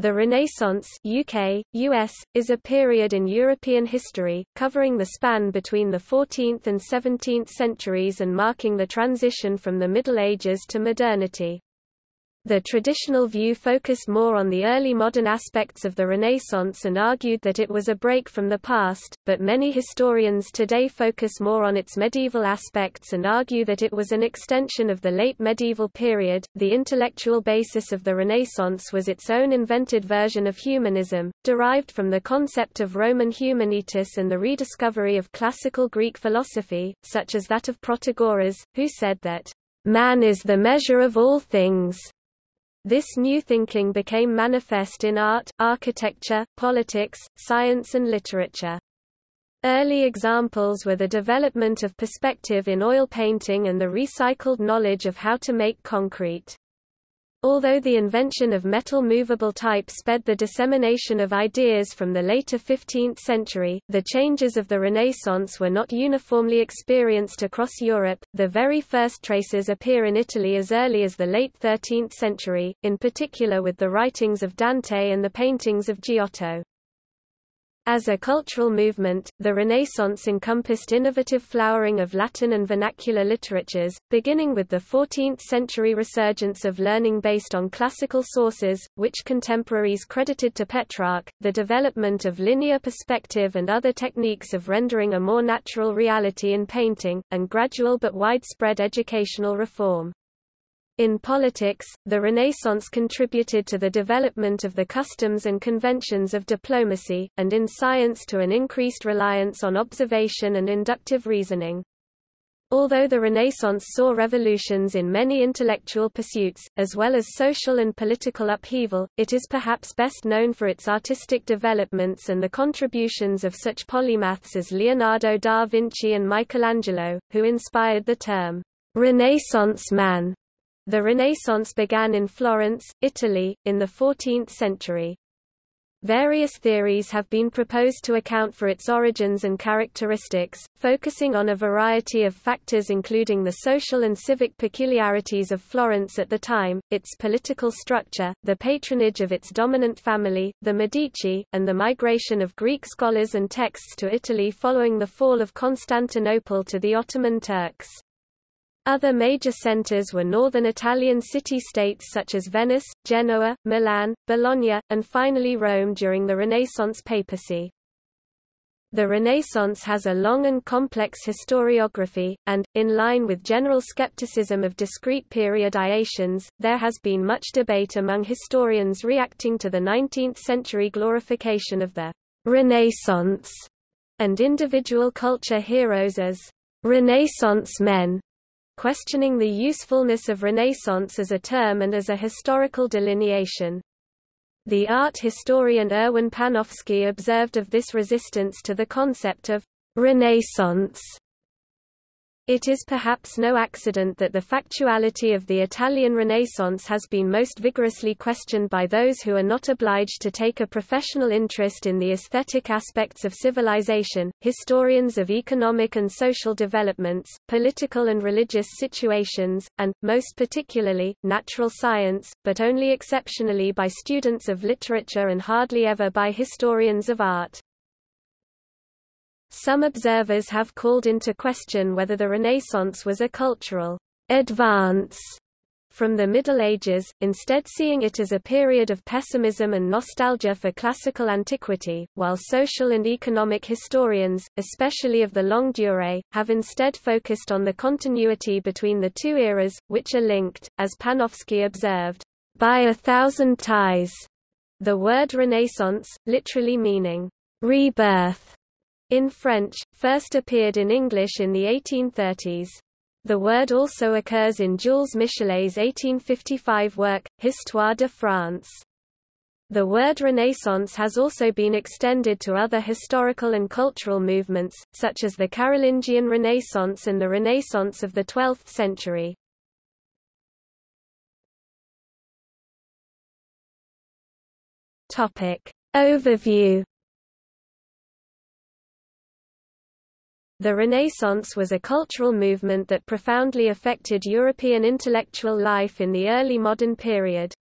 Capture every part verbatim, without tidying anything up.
The Renaissance U K, U S, is a period in European history, covering the span between the fourteenth and seventeenth centuries and marking the transition from the Middle Ages to modernity. The traditional view focused more on the early modern aspects of the Renaissance and argued that it was a break from the past, but many historians today focus more on its medieval aspects and argue that it was an extension of the late medieval period. The intellectual basis of the Renaissance was its own invented version of humanism, derived from the concept of Roman humanitas and the rediscovery of classical Greek philosophy, such as that of Protagoras, who said that, "Man is the measure of all things." This new thinking became manifest in art, architecture, politics, science and literature. Early examples were the development of perspective in oil painting and the recycled knowledge of how to make concrete. Although the invention of metal movable type sped the dissemination of ideas from the later fifteenth century, the changes of the Renaissance were not uniformly experienced across Europe. The very first traces appear in Italy as early as the late thirteenth century, in particular with the writings of Dante and the paintings of Giotto. As a cultural movement, the Renaissance encompassed innovative flowering of Latin and vernacular literatures, beginning with the fourteenth-century resurgence of learning based on classical sources, which contemporaries credited to Petrarch, the development of linear perspective and other techniques of rendering a more natural reality in painting, and gradual but widespread educational reform. In politics, the Renaissance contributed to the development of the customs and conventions of diplomacy, and in science to an increased reliance on observation and inductive reasoning. Although the Renaissance saw revolutions in many intellectual pursuits, as well as social and political upheaval, it is perhaps best known for its artistic developments and the contributions of such polymaths as Leonardo da Vinci and Michelangelo, who inspired the term, "Renaissance man." The Renaissance began in Florence, Italy, in the fourteenth century. Various theories have been proposed to account for its origins and characteristics, focusing on a variety of factors including the social and civic peculiarities of Florence at the time, its political structure, the patronage of its dominant family, the Medici, and the migration of Greek scholars and texts to Italy following the fall of Constantinople to the Ottoman Turks. Other major centers were northern Italian city-states such as Venice, Genoa, Milan, Bologna, and finally Rome during the Renaissance papacy. The Renaissance has a long and complex historiography, and, in line with general skepticism of discrete periodizations, there has been much debate among historians reacting to the nineteenth-century glorification of the Renaissance and individual culture heroes as Renaissance men, questioning the usefulness of Renaissance as a term and as a historical delineation. The art historian Erwin Panofsky observed of this resistance to the concept of Renaissance. It is perhaps no accident that the factuality of the Italian Renaissance has been most vigorously questioned by those who are not obliged to take a professional interest in the aesthetic aspects of civilization, historians of economic and social developments, political and religious situations, and, most particularly, natural science, but only exceptionally by students of literature and hardly ever by historians of art. Some observers have called into question whether the Renaissance was a cultural advance from the Middle Ages, instead seeing it as a period of pessimism and nostalgia for classical antiquity, while social and economic historians, especially of the longue durée, have instead focused on the continuity between the two eras, which are linked, as Panofsky observed, by a thousand ties. The word Renaissance, literally meaning rebirth, in French, first appeared in English in the eighteen thirties. The word also occurs in Jules Michelet's eighteen fifty-five work, Histoire de France. The word Renaissance has also been extended to other historical and cultural movements, such as the Carolingian Renaissance and the Renaissance of the twelfth century. Overview. The Renaissance was a cultural movement that profoundly affected European intellectual life in the early modern period.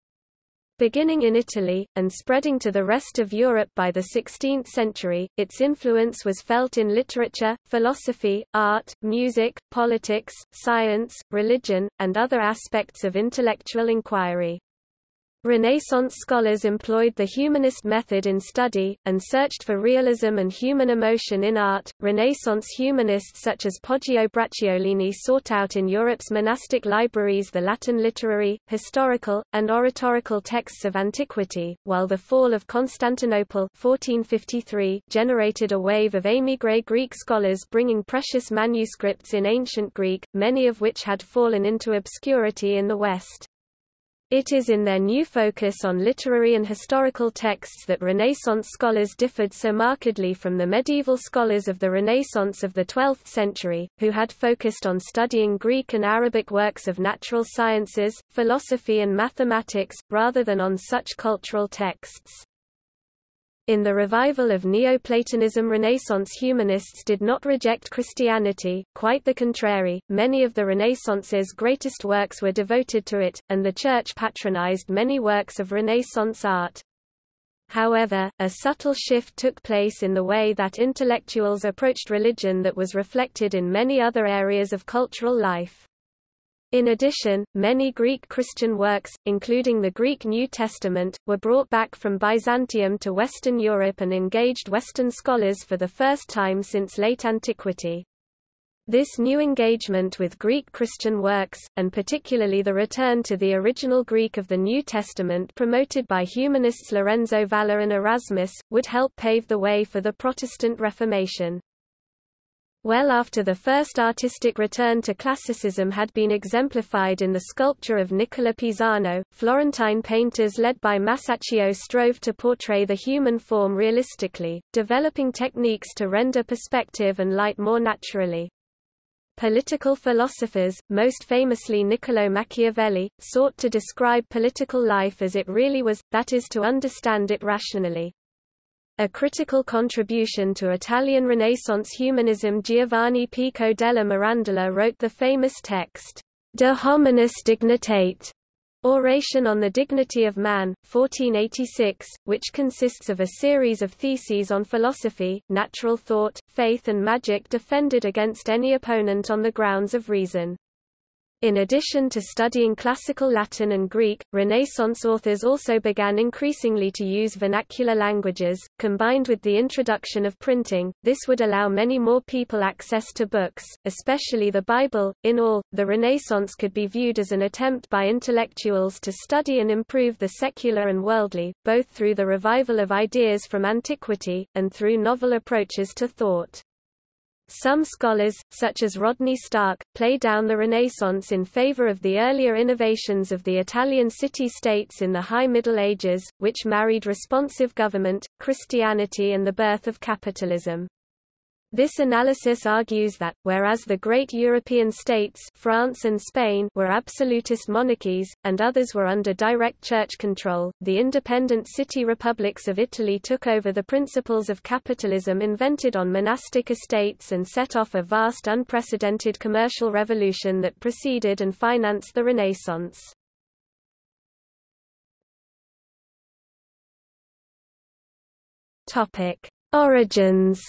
Beginning in Italy, and spreading to the rest of Europe by the sixteenth century, its influence was felt in literature, philosophy, art, music, politics, science, religion, and other aspects of intellectual inquiry. Renaissance scholars employed the humanist method in study, and searched for realism and human emotion in art. Renaissance humanists such as Poggio Bracciolini sought out in Europe's monastic libraries the Latin literary, historical, and oratorical texts of antiquity, while the fall of Constantinople fourteen fifty-three generated a wave of émigré Greek scholars bringing precious manuscripts in ancient Greek, many of which had fallen into obscurity in the West. It is in their new focus on literary and historical texts that Renaissance scholars differed so markedly from the medieval scholars of the Renaissance of the twelfth century, who had focused on studying Greek and Arabic works of natural sciences, philosophy and mathematics, rather than on such cultural texts. In the revival of Neoplatonism, Renaissance humanists did not reject Christianity, quite the contrary, many of the Renaissance's greatest works were devoted to it, and the Church patronized many works of Renaissance art. However, a subtle shift took place in the way that intellectuals approached religion that was reflected in many other areas of cultural life. In addition, many Greek Christian works, including the Greek New Testament, were brought back from Byzantium to Western Europe and engaged Western scholars for the first time since late antiquity. This new engagement with Greek Christian works, and particularly the return to the original Greek of the New Testament promoted by humanists Lorenzo Valla and Erasmus, would help pave the way for the Protestant Reformation. Well after the first artistic return to classicism had been exemplified in the sculpture of Nicola Pisano, Florentine painters led by Masaccio strove to portray the human form realistically, developing techniques to render perspective and light more naturally. Political philosophers, most famously Niccolò Machiavelli, sought to describe political life as it really was, that is to understand it rationally. A critical contribution to Italian Renaissance humanism, Giovanni Pico della Mirandola wrote the famous text, De Hominis Dignitate, Oration on the Dignity of Man, fourteen eighty-six, which consists of a series of theses on philosophy, natural thought, faith and magic defended against any opponent on the grounds of reason. In addition to studying classical Latin and Greek, Renaissance authors also began increasingly to use vernacular languages. Combined with the introduction of printing, this would allow many more people access to books, especially the Bible. In all, the Renaissance could be viewed as an attempt by intellectuals to study and improve the secular and worldly, both through the revival of ideas from antiquity, and through novel approaches to thought. Some scholars, such as Rodney Stark, play down the Renaissance in favor of the earlier innovations of the Italian city-states in the High Middle Ages, which married responsive government, Christianity and the birth of capitalism. This analysis argues that, whereas the great European states France and Spain were absolutist monarchies, and others were under direct church control, the independent city republics of Italy took over the principles of capitalism invented on monastic estates and set off a vast unprecedented commercial revolution that preceded and financed the Renaissance. Topic: Origins.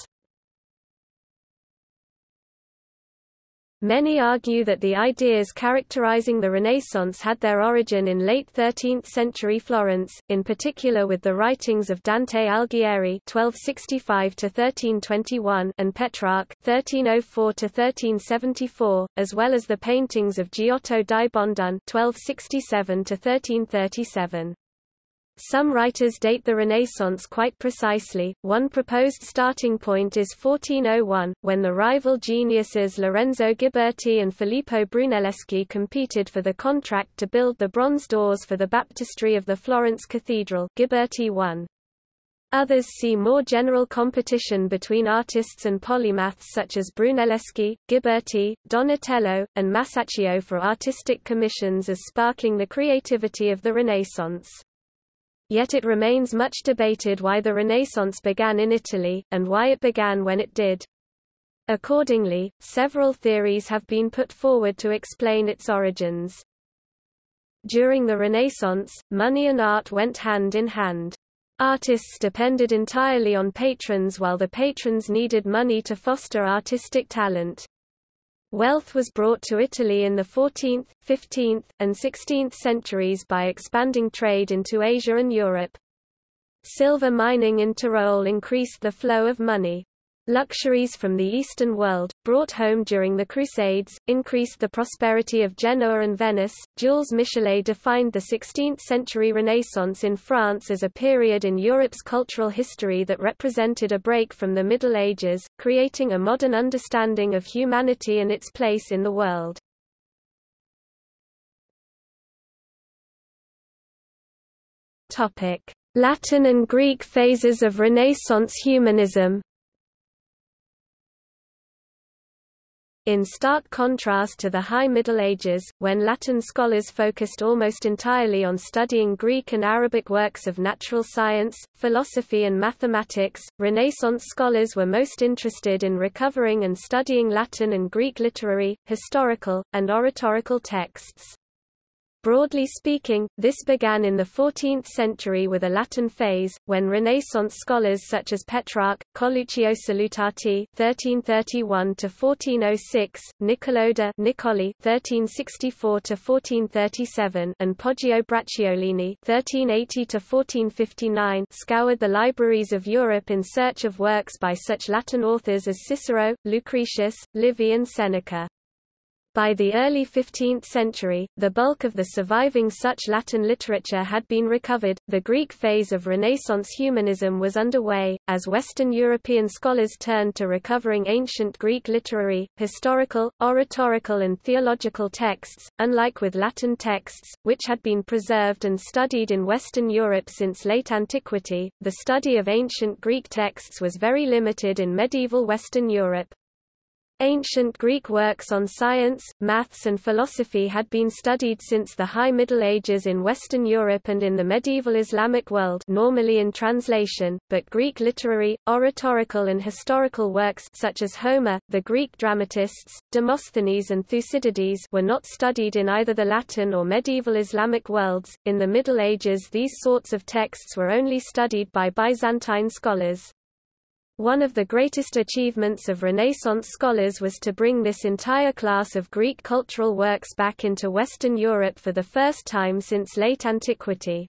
Many argue that the ideas characterizing the Renaissance had their origin in late thirteenth-century Florence, in particular with the writings of Dante Alighieri (twelve sixty-five to thirteen twenty-one) and Petrarch (thirteen oh four to thirteen seventy-four), as well as the paintings of Giotto di Bondone (twelve sixty-seven to thirteen thirty-seven). Some writers date the Renaissance quite precisely. One proposed starting point is fourteen oh one, when the rival geniuses Lorenzo Ghiberti and Filippo Brunelleschi competed for the contract to build the bronze doors for the baptistry of the Florence Cathedral. Ghiberti won. Others see more general competition between artists and polymaths such as Brunelleschi, Ghiberti, Donatello, and Masaccio for artistic commissions as sparking the creativity of the Renaissance. Yet it remains much debated why the Renaissance began in Italy, and why it began when it did. Accordingly, several theories have been put forward to explain its origins. During the Renaissance, money and art went hand in hand. Artists depended entirely on patrons while the patrons needed money to foster artistic talent. Wealth was brought to Italy in the fourteenth, fifteenth, and sixteenth centuries by expanding trade into Asia and Europe. Silver mining in Tyrol increased the flow of money. Luxuries from the Eastern world, brought home during the Crusades, increased the prosperity of Genoa and Venice. Jules Michelet defined the sixteenth-century Renaissance in France as a period in Europe's cultural history that represented a break from the Middle Ages, creating a modern understanding of humanity and its place in the world. Topic: Latin and Greek phases of Renaissance humanism. In stark contrast to the High Middle Ages, when Latin scholars focused almost entirely on studying Greek and Arabic works of natural science, philosophy and mathematics, Renaissance scholars were most interested in recovering and studying Latin and Greek literary, historical, and oratorical texts. Broadly speaking, this began in the fourteenth century with a Latin phase, when Renaissance scholars such as Petrarch, Coluccio Salutati (thirteen thirty-one to fourteen oh six), Niccolò da Vinci (thirteen sixty-four to fourteen thirty-seven), and Poggio Bracciolini (thirteen eighty to fourteen fifty-nine) scoured the libraries of Europe in search of works by such Latin authors as Cicero, Lucretius, Livy, and Seneca. By the early fifteenth century, the bulk of the surviving such Latin literature had been recovered. The Greek phase of Renaissance humanism was underway, as Western European scholars turned to recovering ancient Greek literary, historical, oratorical, and theological texts. Unlike with Latin texts, which had been preserved and studied in Western Europe since late antiquity, the study of ancient Greek texts was very limited in medieval Western Europe. Ancient Greek works on science, maths and philosophy had been studied since the High Middle Ages in Western Europe and in the medieval Islamic world, normally in translation, but Greek literary, oratorical and historical works such as Homer, the Greek dramatists, Demosthenes and Thucydides were not studied in either the Latin or medieval Islamic worlds. In the Middle Ages, these sorts of texts were only studied by Byzantine scholars. One of the greatest achievements of Renaissance scholars was to bring this entire class of Greek cultural works back into Western Europe for the first time since late antiquity.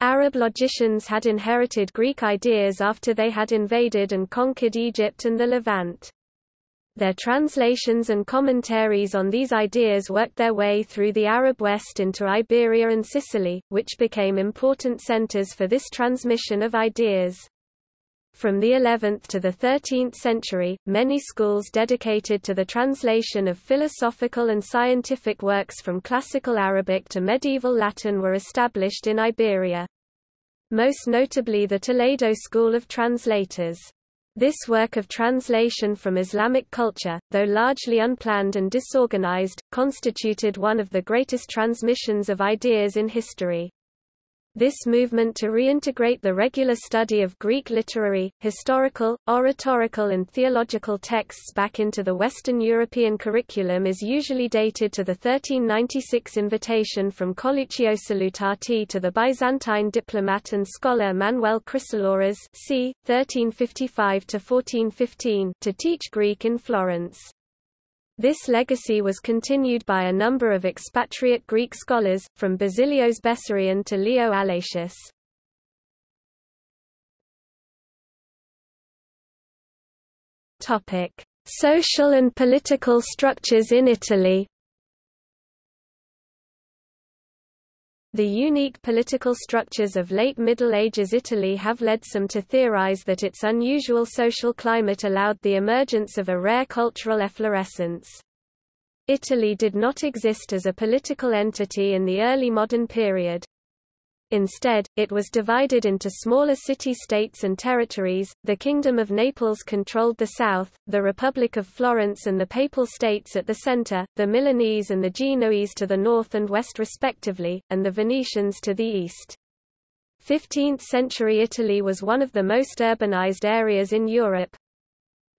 Arab logicians had inherited Greek ideas after they had invaded and conquered Egypt and the Levant. Their translations and commentaries on these ideas worked their way through the Arab West into Iberia and Sicily, which became important centers for this transmission of ideas. From the eleventh to the thirteenth century, many schools dedicated to the translation of philosophical and scientific works from classical Arabic to medieval Latin were established in Iberia. Most notably the Toledo School of Translators. This work of translation from Islamic culture, though largely unplanned and disorganized, constituted one of the greatest transmissions of ideas in history. This movement to reintegrate the regular study of Greek literary, historical, oratorical and theological texts back into the Western European curriculum is usually dated to the thirteen ninety-six invitation from Coluccio Salutati to the Byzantine diplomat and scholar Manuel Chrysoloras (c. thirteen fifty-five to fourteen fifteen) to teach Greek in Florence. This legacy was continued by a number of expatriate Greek scholars, from Basilios Bessarion to Leo Alatius. Social and political structures in Italy. The unique political structures of late Middle Ages Italy have led some to theorize that its unusual social climate allowed the emergence of a rare cultural efflorescence. Italy did not exist as a political entity in the early modern period. Instead, it was divided into smaller city-states and territories. The Kingdom of Naples controlled the south, the Republic of Florence and the Papal States at the center, the Milanese and the Genoese to the north and west respectively, and the Venetians to the east. fifteenth-century Italy was one of the most urbanized areas in Europe.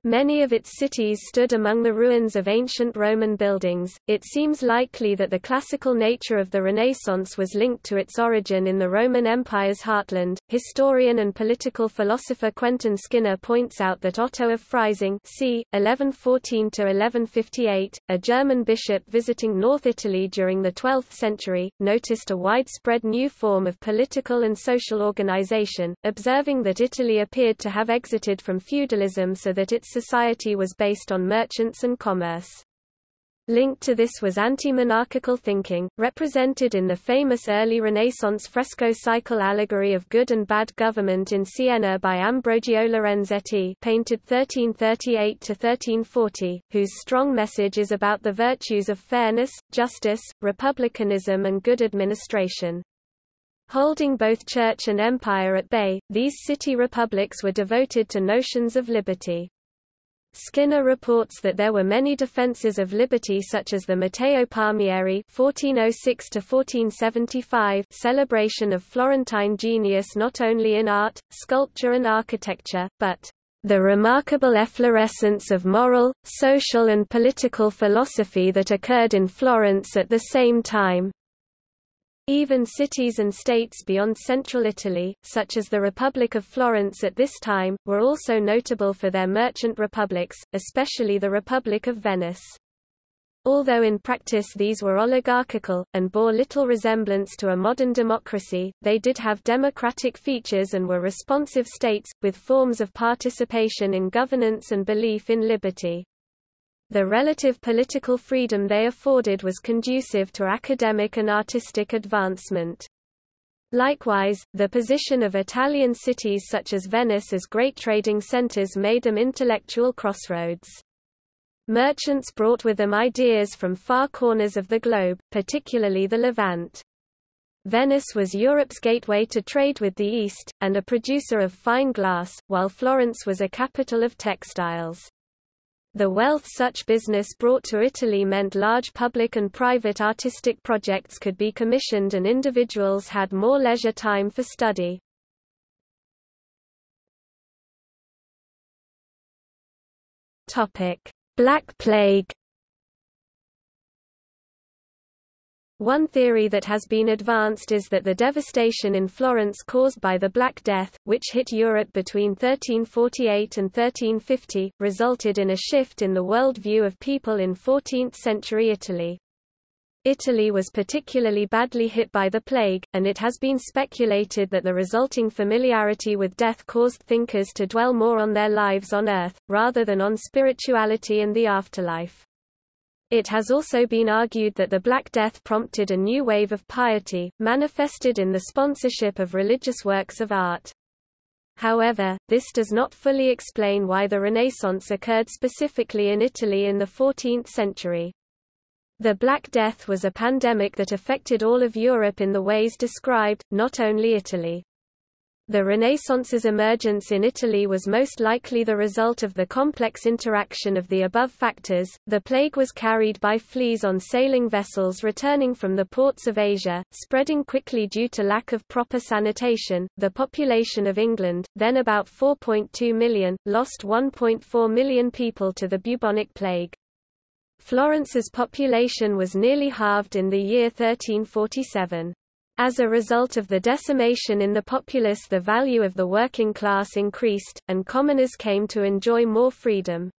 Many of its cities stood among the ruins of ancient Roman buildings. It seems likely that the classical nature of the Renaissance was linked to its origin in the Roman Empire's heartland. Historian and political philosopher Quentin Skinner points out that Otto of Freising, c. eleven fourteen to eleven fifty-eight, a German bishop visiting North Italy during the twelfth century, noticed a widespread new form of political and social organization, observing that Italy appeared to have exited from feudalism so that its society was based on merchants and commerce. Linked to this was anti-monarchical thinking, represented in the famous early Renaissance fresco cycle Allegory of Good and Bad Government in Siena by Ambrogio Lorenzetti, painted thirteen thirty-eight to thirteen forty, whose strong message is about the virtues of fairness, justice, republicanism and good administration. Holding both church and empire at bay, these city republics were devoted to notions of liberty. Skinner reports that there were many defenses of liberty such as the Matteo Palmieri fourteen oh six to fourteen seventy-five celebration of Florentine genius not only in art, sculpture and architecture, but the remarkable efflorescence of moral, social and political philosophy that occurred in Florence at the same time. Even cities and states beyond central Italy, such as the Republic of Florence at this time, were also notable for their merchant republics, especially the Republic of Venice. Although in practice these were oligarchical, and bore little resemblance to a modern democracy, they did have democratic features and were responsive states, with forms of participation in governance and belief in liberty. The relative political freedom they afforded was conducive to academic and artistic advancement. Likewise, the position of Italian cities such as Venice as great trading centers made them intellectual crossroads. Merchants brought with them ideas from far corners of the globe, particularly the Levant. Venice was Europe's gateway to trade with the East, and a producer of fine glass, while Florence was a capital of textiles. The wealth such business brought to Italy meant large public and private artistic projects could be commissioned and individuals had more leisure time for study. Black Plague. One theory that has been advanced is that the devastation in Florence caused by the Black Death, which hit Europe between thirteen forty-eight and thirteen fifty, resulted in a shift in the world view of people in fourteenth century Italy. Italy was particularly badly hit by the plague, and it has been speculated that the resulting familiarity with death caused thinkers to dwell more on their lives on earth, rather than on spirituality and the afterlife. It has also been argued that the Black Death prompted a new wave of piety, manifested in the sponsorship of religious works of art. However, this does not fully explain why the Renaissance occurred specifically in Italy in the fourteenth century. The Black Death was a pandemic that affected all of Europe in the ways described, not only Italy. The Renaissance's emergence in Italy was most likely the result of the complex interaction of the above factors. The plague was carried by fleas on sailing vessels returning from the ports of Asia, spreading quickly due to lack of proper sanitation. The population of England, then about four point two million, lost one point four million people to the bubonic plague. Florence's population was nearly halved in the year thirteen forty-seven. As a result of the decimation in the populace, the value of the working class increased, and commoners came to enjoy more freedom.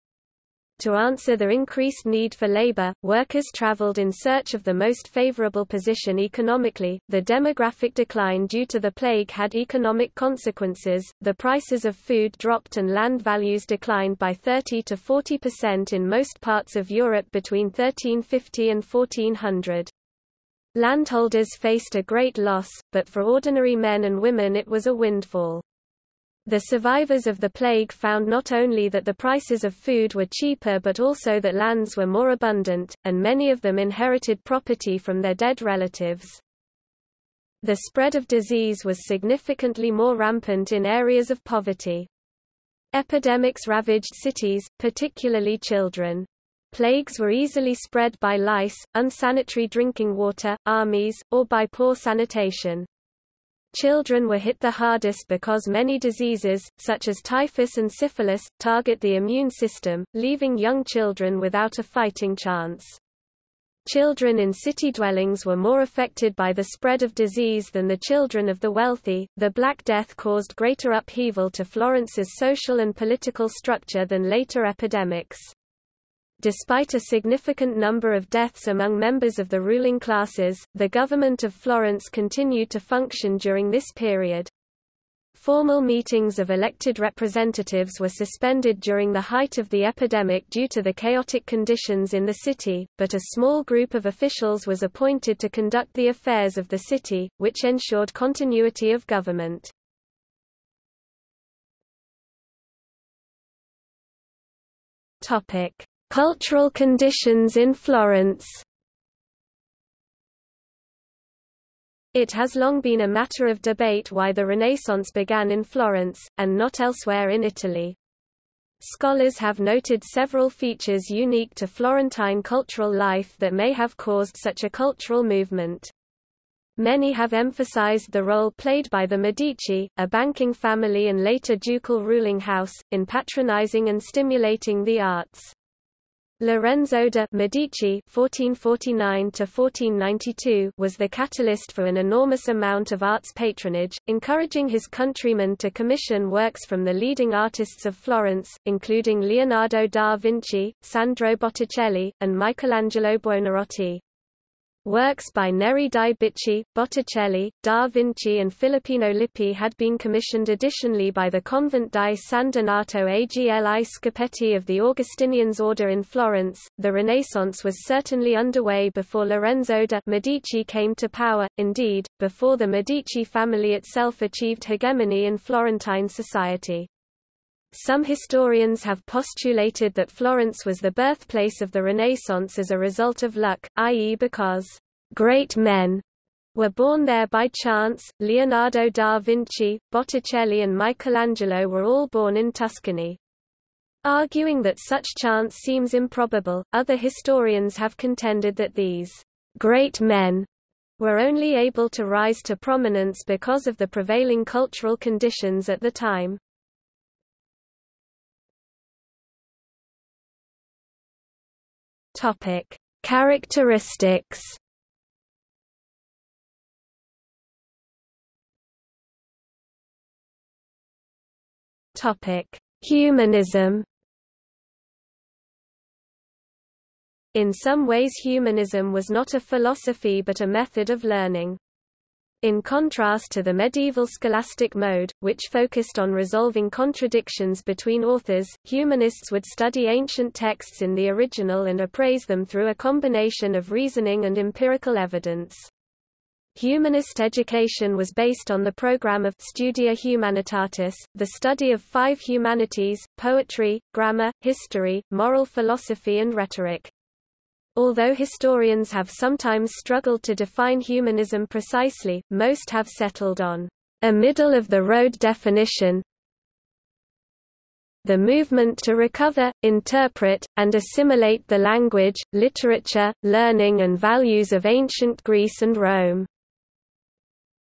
To answer the increased need for labor, workers traveled in search of the most favorable position economically. The demographic decline due to the plague had economic consequences. The prices of food dropped and land values declined by thirty to forty percent in most parts of Europe between thirteen fifty and fourteen hundred. Landholders faced a great loss, but for ordinary men and women it was a windfall. The survivors of the plague found not only that the prices of food were cheaper but also that lands were more abundant, and many of them inherited property from their dead relatives. The spread of disease was significantly more rampant in areas of poverty. Epidemics ravaged cities, particularly children. Plagues were easily spread by lice, unsanitary drinking water, armies, or by poor sanitation. Children were hit the hardest because many diseases, such as typhus and syphilis, target the immune system, leaving young children without a fighting chance. Children in city dwellings were more affected by the spread of disease than the children of the wealthy. The Black Death caused greater upheaval to Florence's social and political structure than later epidemics. Despite a significant number of deaths among members of the ruling classes, the government of Florence continued to function during this period. Formal meetings of elected representatives were suspended during the height of the epidemic due to the chaotic conditions in the city, but a small group of officials was appointed to conduct the affairs of the city, which ensured continuity of government. Cultural conditions in Florence. It has long been a matter of debate why the Renaissance began in Florence, and not elsewhere in Italy. Scholars have noted several features unique to Florentine cultural life that may have caused such a cultural movement. Many have emphasized the role played by the Medici, a banking family and later ducal ruling house, in patronizing and stimulating the arts. Lorenzo de' Medici (fourteen forty-nine to fourteen ninety-two) was the catalyst for an enormous amount of arts patronage, encouraging his countrymen to commission works from the leading artists of Florence, including Leonardo da Vinci, Sandro Botticelli, and Michelangelo Buonarroti. Works by Neri di Bicci, Botticelli, da Vinci and Filippino Lippi had been commissioned additionally by the Convent di San Donato agli Scopetti of the Augustinians order in Florence. The Renaissance was certainly underway before Lorenzo de' Medici came to power, indeed, before the Medici family itself achieved hegemony in Florentine society. Some historians have postulated that Florence was the birthplace of the Renaissance as a result of luck, that is because great men were born there by chance. Leonardo da Vinci, Botticelli and Michelangelo were all born in Tuscany. Arguing that such chance seems improbable, other historians have contended that these great men were only able to rise to prominence because of the prevailing cultural conditions at the time. Topic: Characteristics. Topic: Humanism. In some ways, humanism was not a philosophy but a method of learning. In contrast to the medieval scholastic mode, which focused on resolving contradictions between authors, humanists would study ancient texts in the original and appraise them through a combination of reasoning and empirical evidence. Humanist education was based on the program of Studia Humanitatis, the study of five humanities: poetry, grammar, history, moral philosophy and rhetoric. Although historians have sometimes struggled to define humanism precisely, most have settled on a middle-of-the-road definition. The movement to recover, interpret, and assimilate the language, literature, learning and values of ancient Greece and Rome.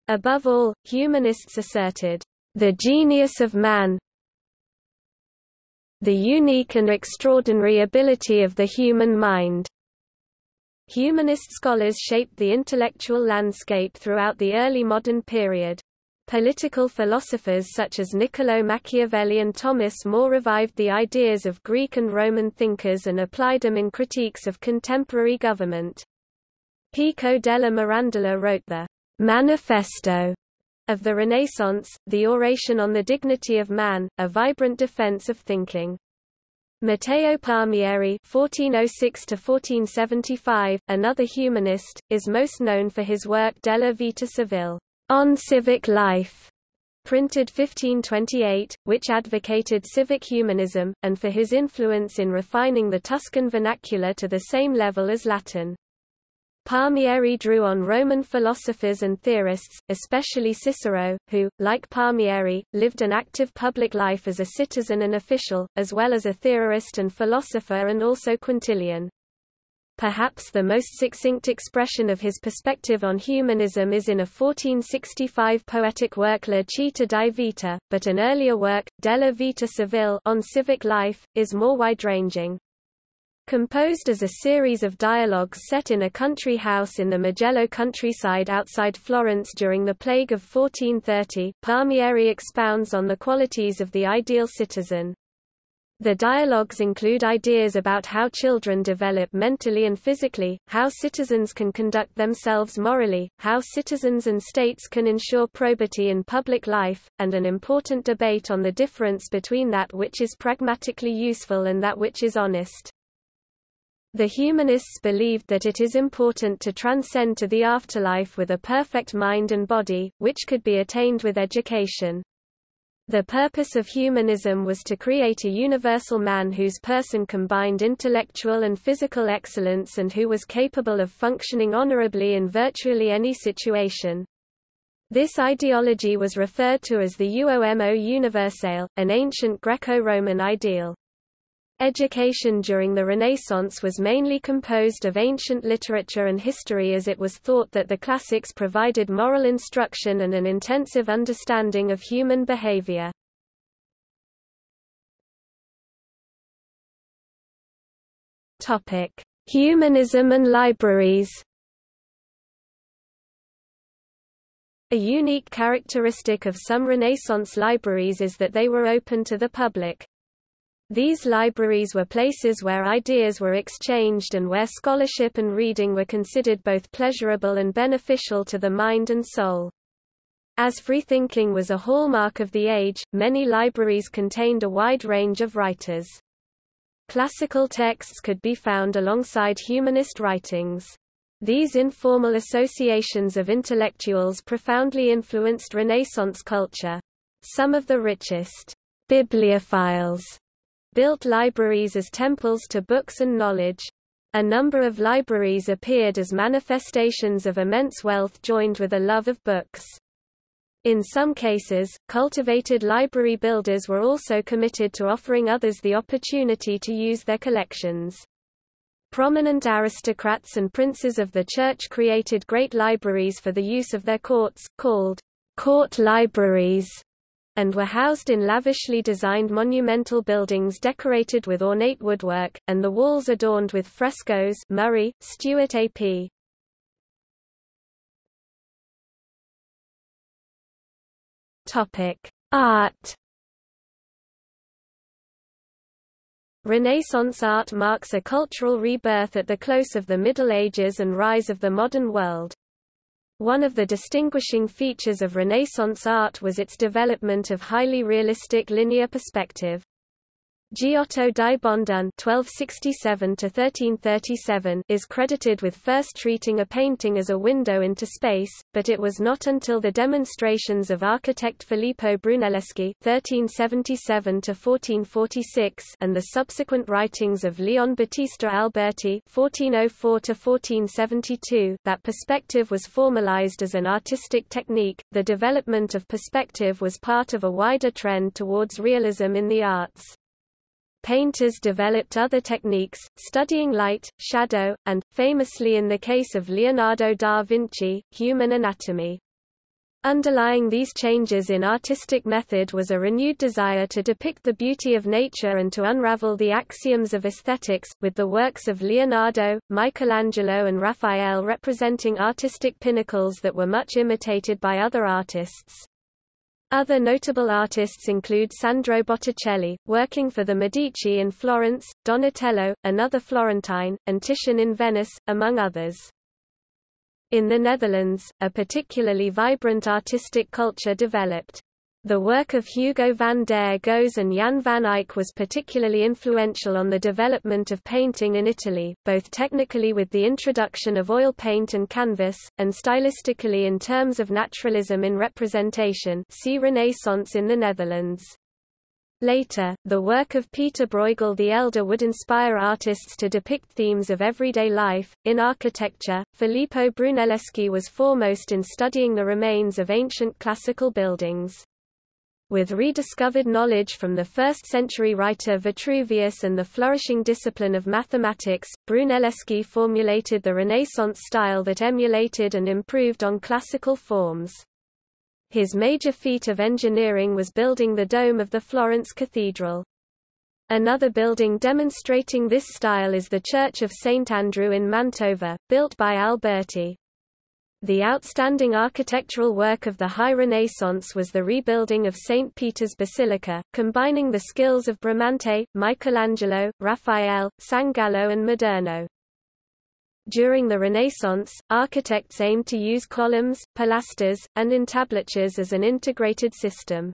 Above all, humanists asserted, "The genius of man, the unique and extraordinary ability of the human mind." Humanist scholars shaped the intellectual landscape throughout the early modern period. Political philosophers such as Niccolò Machiavelli and Thomas More revived the ideas of Greek and Roman thinkers and applied them in critiques of contemporary government. Pico della Mirandola wrote the Manifesto of the Renaissance, the oration on the dignity of man, a vibrant defense of thinking. Matteo Palmieri (fourteen oh six to fourteen seventy-five), another humanist, is most known for his work Della Vita Civile, On Civic Life, printed fifteen twenty-eight, which advocated civic humanism, and for his influence in refining the Tuscan vernacular to the same level as Latin. Palmieri drew on Roman philosophers and theorists, especially Cicero, who, like Palmieri, lived an active public life as a citizen and official, as well as a theorist and philosopher and also quintilian. Perhaps the most succinct expression of his perspective on humanism is in a fourteen sixty-five poetic work La Città di Vita, but an earlier work, Della Vita Civile, on civic life, is more wide-ranging. Composed as a series of dialogues set in a country house in the Mugello countryside outside Florence during the plague of fourteen thirty, Palmieri expounds on the qualities of the ideal citizen. The dialogues include ideas about how children develop mentally and physically, how citizens can conduct themselves morally, how citizens and states can ensure probity in public life, and an important debate on the difference between that which is pragmatically useful and that which is honest. The humanists believed that it is important to transcend to the afterlife with a perfect mind and body, which could be attained with education. The purpose of humanism was to create a universal man whose person combined intellectual and physical excellence and who was capable of functioning honorably in virtually any situation. This ideology was referred to as the Uomo Universale, an ancient Greco-Roman ideal. Education during the Renaissance was mainly composed of ancient literature and history, as it was thought that the classics provided moral instruction and an intensive understanding of human behavior. Topic: Humanism and libraries. A unique characteristic of some Renaissance libraries is that they were open to the public. These libraries were places where ideas were exchanged and where scholarship and reading were considered both pleasurable and beneficial to the mind and soul. As freethinking was a hallmark of the age, many libraries contained a wide range of writers. Classical texts could be found alongside humanist writings. These informal associations of intellectuals profoundly influenced Renaissance culture. Some of the richest bibliophiles built libraries as temples to books and knowledge. A number of libraries appeared as manifestations of immense wealth joined with a love of books. In some cases, cultivated library builders were also committed to offering others the opportunity to use their collections. Prominent aristocrats and princes of the church created great libraries for the use of their courts, called court libraries, and were housed in lavishly designed monumental buildings decorated with ornate woodwork, and the walls adorned with frescoes. Murray, Stuart A P Art. Renaissance art marks a cultural rebirth at the close of the Middle Ages and rise of the modern world. One of the distinguishing features of Renaissance art was its development of highly realistic linear perspective. Giotto di Bondone (twelve sixty-seven to thirteen thirty-seven) is credited with first treating a painting as a window into space, but it was not until the demonstrations of architect Filippo Brunelleschi (thirteen seventy-seven to fourteen forty-six) and the subsequent writings of Leon Battista Alberti (fourteen oh four to fourteen seventy-two) that perspective was formalized as an artistic technique. The development of perspective was part of a wider trend towards realism in the arts. Painters developed other techniques, studying light, shadow, and, famously in the case of Leonardo da Vinci, human anatomy. Underlying these changes in artistic method was a renewed desire to depict the beauty of nature and to unravel the axioms of aesthetics, with the works of Leonardo, Michelangelo and Raphael representing artistic pinnacles that were much imitated by other artists. Other notable artists include Sandro Botticelli, working for the Medici in Florence, Donatello, another Florentine, and Titian in Venice, among others. In the Netherlands, a particularly vibrant artistic culture developed. The work of Hugo van der Goes and Jan van Eyck was particularly influential on the development of painting in Italy, both technically with the introduction of oil paint and canvas, and stylistically in terms of naturalism in representation. See Renaissance in the Netherlands. Later, the work of Peter Bruegel the Elder would inspire artists to depict themes of everyday life. In architecture, Filippo Brunelleschi was foremost in studying the remains of ancient classical buildings. with rediscovered knowledge from the first-century writer Vitruvius and the flourishing discipline of mathematics, Brunelleschi formulated the Renaissance style that emulated and improved on classical forms. His major feat of engineering was building the dome of the Florence Cathedral. Another building demonstrating this style is the Church of Saint Andrew in Mantova, built by Alberti. The outstanding architectural work of the High Renaissance was the rebuilding of Saint Peter's Basilica, combining the skills of Bramante, Michelangelo, Raphael, Sangallo and Moderno. During the Renaissance, architects aimed to use columns, pilasters, and entablatures as an integrated system.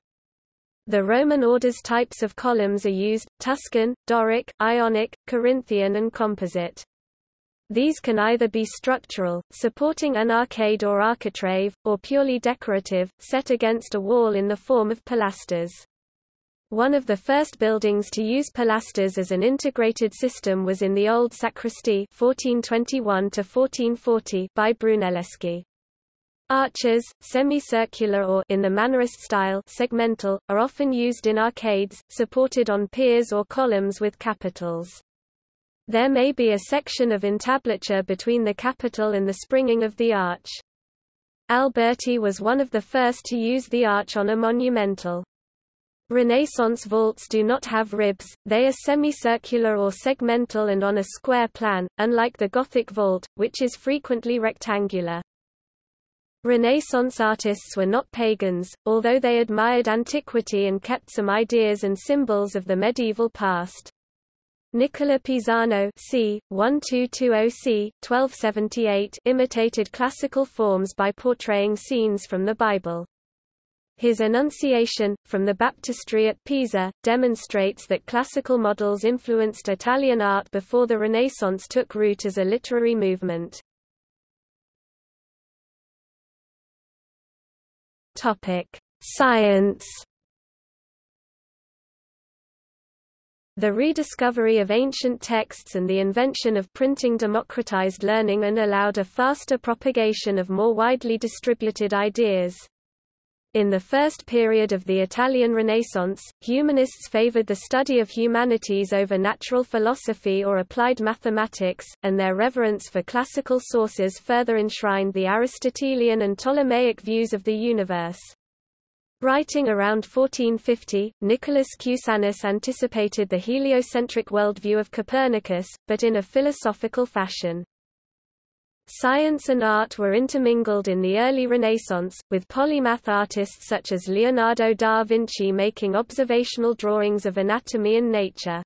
The Roman order's types of columns are used: Tuscan, Doric, Ionic, Corinthian and Composite. These can either be structural, supporting an arcade or architrave, or purely decorative, set against a wall in the form of pilasters. One of the first buildings to use pilasters as an integrated system was in the Old Sacristy fourteen twenty-one to fourteen forty by Brunelleschi. Arches, semicircular or, in the Mannerist style, segmental, are often used in arcades, supported on piers or columns with capitals. There may be a section of entablature between the capital and the springing of the arch. Alberti was one of the first to use the arch on a monumental. Renaissance vaults do not have ribs, they are semicircular or segmental and on a square plan, unlike the Gothic vault, which is frequently rectangular. Renaissance artists were not pagans, although they admired antiquity and kept some ideas and symbols of the medieval past. Nicola Pisano c. twelve seventy-eight imitated classical forms by portraying scenes from the Bible. His Annunciation, from the baptistry at Pisa, demonstrates that classical models influenced Italian art before the Renaissance took root as a literary movement. Science. The rediscovery of ancient texts and the invention of printing democratized learning and allowed a faster propagation of more widely distributed ideas. In the first period of the Italian Renaissance, humanists favored the study of humanities over natural philosophy or applied mathematics, and their reverence for classical sources further enshrined the Aristotelian and Ptolemaic views of the universe. Writing around fourteen fifty, Nicholas Cusanus anticipated the heliocentric worldview of Copernicus, but in a philosophical fashion. Science and art were intermingled in the early Renaissance, with polymath artists such as Leonardo da Vinci making observational drawings of anatomy and nature.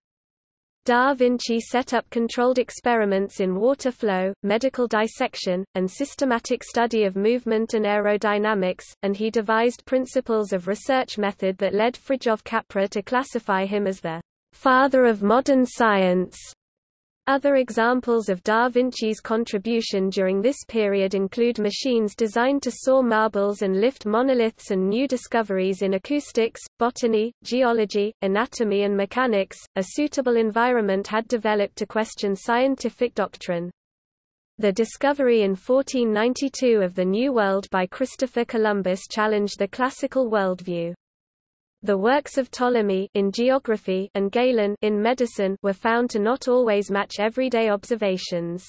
Da Vinci set up controlled experiments in water flow, medical dissection, and systematic study of movement and aerodynamics, and he devised principles of research method that led Fridtjof Capra to classify him as the father of modern science. Other examples of Da Vinci's contribution during this period include machines designed to saw marbles and lift monoliths and new discoveries in acoustics, botany, geology, anatomy and mechanics. A suitable environment had developed to question scientific doctrine. The discovery in fourteen ninety-two of the New World by Christopher Columbus challenged the classical worldview. The works of Ptolemy in geography and Galen in medicine were found to not always match everyday observations.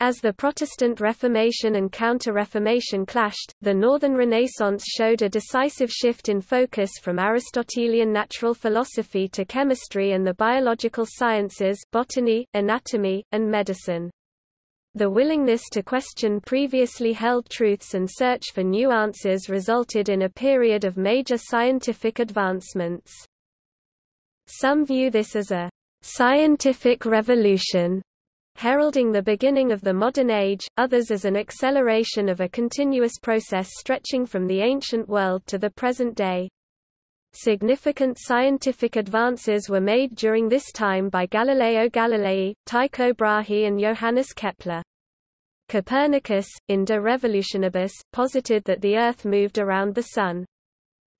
As the Protestant Reformation and Counter-Reformation clashed, the Northern Renaissance showed a decisive shift in focus from Aristotelian natural philosophy to chemistry and the biological sciences, botany, anatomy, and medicine. The willingness to question previously held truths and search for new answers resulted in a period of major scientific advancements. Some view this as a scientific revolution, heralding the beginning of the modern age, others as an acceleration of a continuous process stretching from the ancient world to the present day. Significant scientific advances were made during this time by Galileo Galilei, Tycho Brahe and Johannes Kepler. Copernicus, in De Revolutionibus, posited that the Earth moved around the Sun.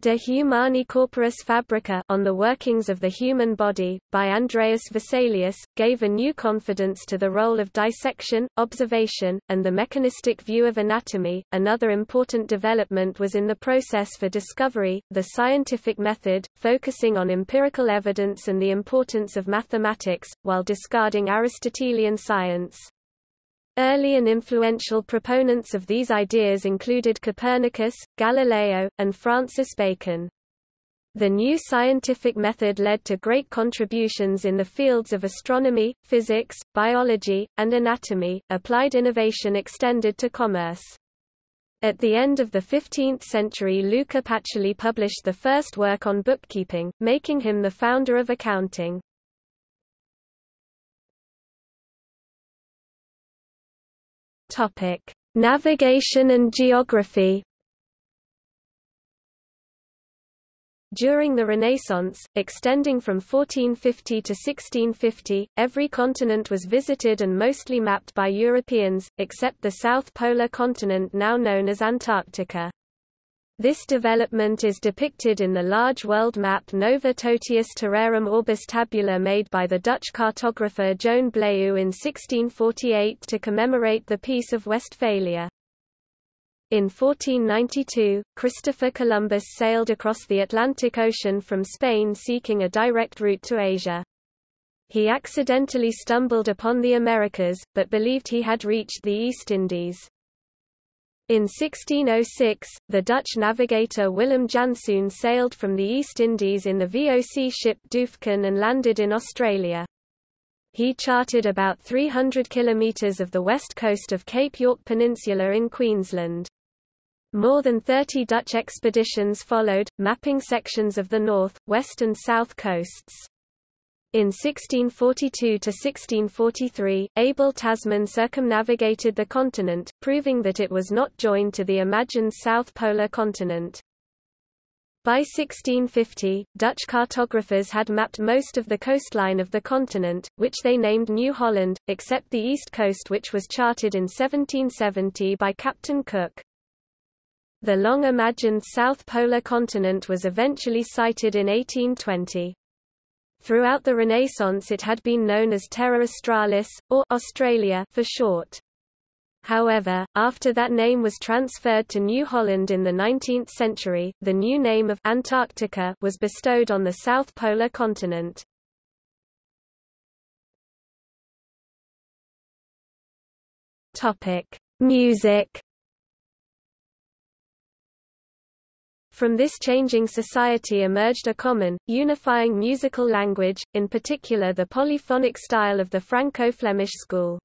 De Humani Corporis Fabrica, On the Workings of the Human Body, by Andreas Vesalius, gave a new confidence to the role of dissection, observation, and the mechanistic view of anatomy. Another important development was in the process for discovery, the scientific method, focusing on empirical evidence and the importance of mathematics, while discarding Aristotelian science. Early and influential proponents of these ideas included Copernicus, Galileo, and Francis Bacon. The new scientific method led to great contributions in the fields of astronomy, physics, biology, and anatomy. Applied innovation extended to commerce. At the end of the fifteenth century, Luca Pacioli published the first work on bookkeeping, making him the founder of accounting. Topic: Navigation and geography. During the Renaissance, extending from fourteen fifty to sixteen fifty, every continent was visited and mostly mapped by Europeans, except the south polar continent now known as Antarctica. This development is depicted in the large world map Nova Totius Terrarum Orbis Tabula made by the Dutch cartographer Joan Bleu in sixteen forty-eight to commemorate the Peace of Westphalia. In fourteen ninety-two, Christopher Columbus sailed across the Atlantic Ocean from Spain seeking a direct route to Asia. He accidentally stumbled upon the Americas, but believed he had reached the East Indies. In sixteen oh six, the Dutch navigator Willem Janszoon sailed from the East Indies in the V O C ship Doofken and landed in Australia. He charted about three hundred kilometres of the west coast of Cape York Peninsula in Queensland. More than thirty Dutch expeditions followed, mapping sections of the north, west and south coasts. In sixteen forty-two to sixteen forty-three, Abel Tasman circumnavigated the continent, proving that it was not joined to the imagined south polar continent. By sixteen fifty, Dutch cartographers had mapped most of the coastline of the continent, which they named New Holland, except the east coast, which was charted in seventeen seventy by Captain Cook. The long-imagined south polar continent was eventually sighted in eighteen twenty. Throughout the Renaissance it had been known as Terra Australis, or Australia for short. However, after that name was transferred to New Holland in the nineteenth century, the new name of Antarctica was bestowed on the south polar continent. Topic: Music. From this changing society emerged a common, unifying musical language, in particular the polyphonic style of the Franco-Flemish school.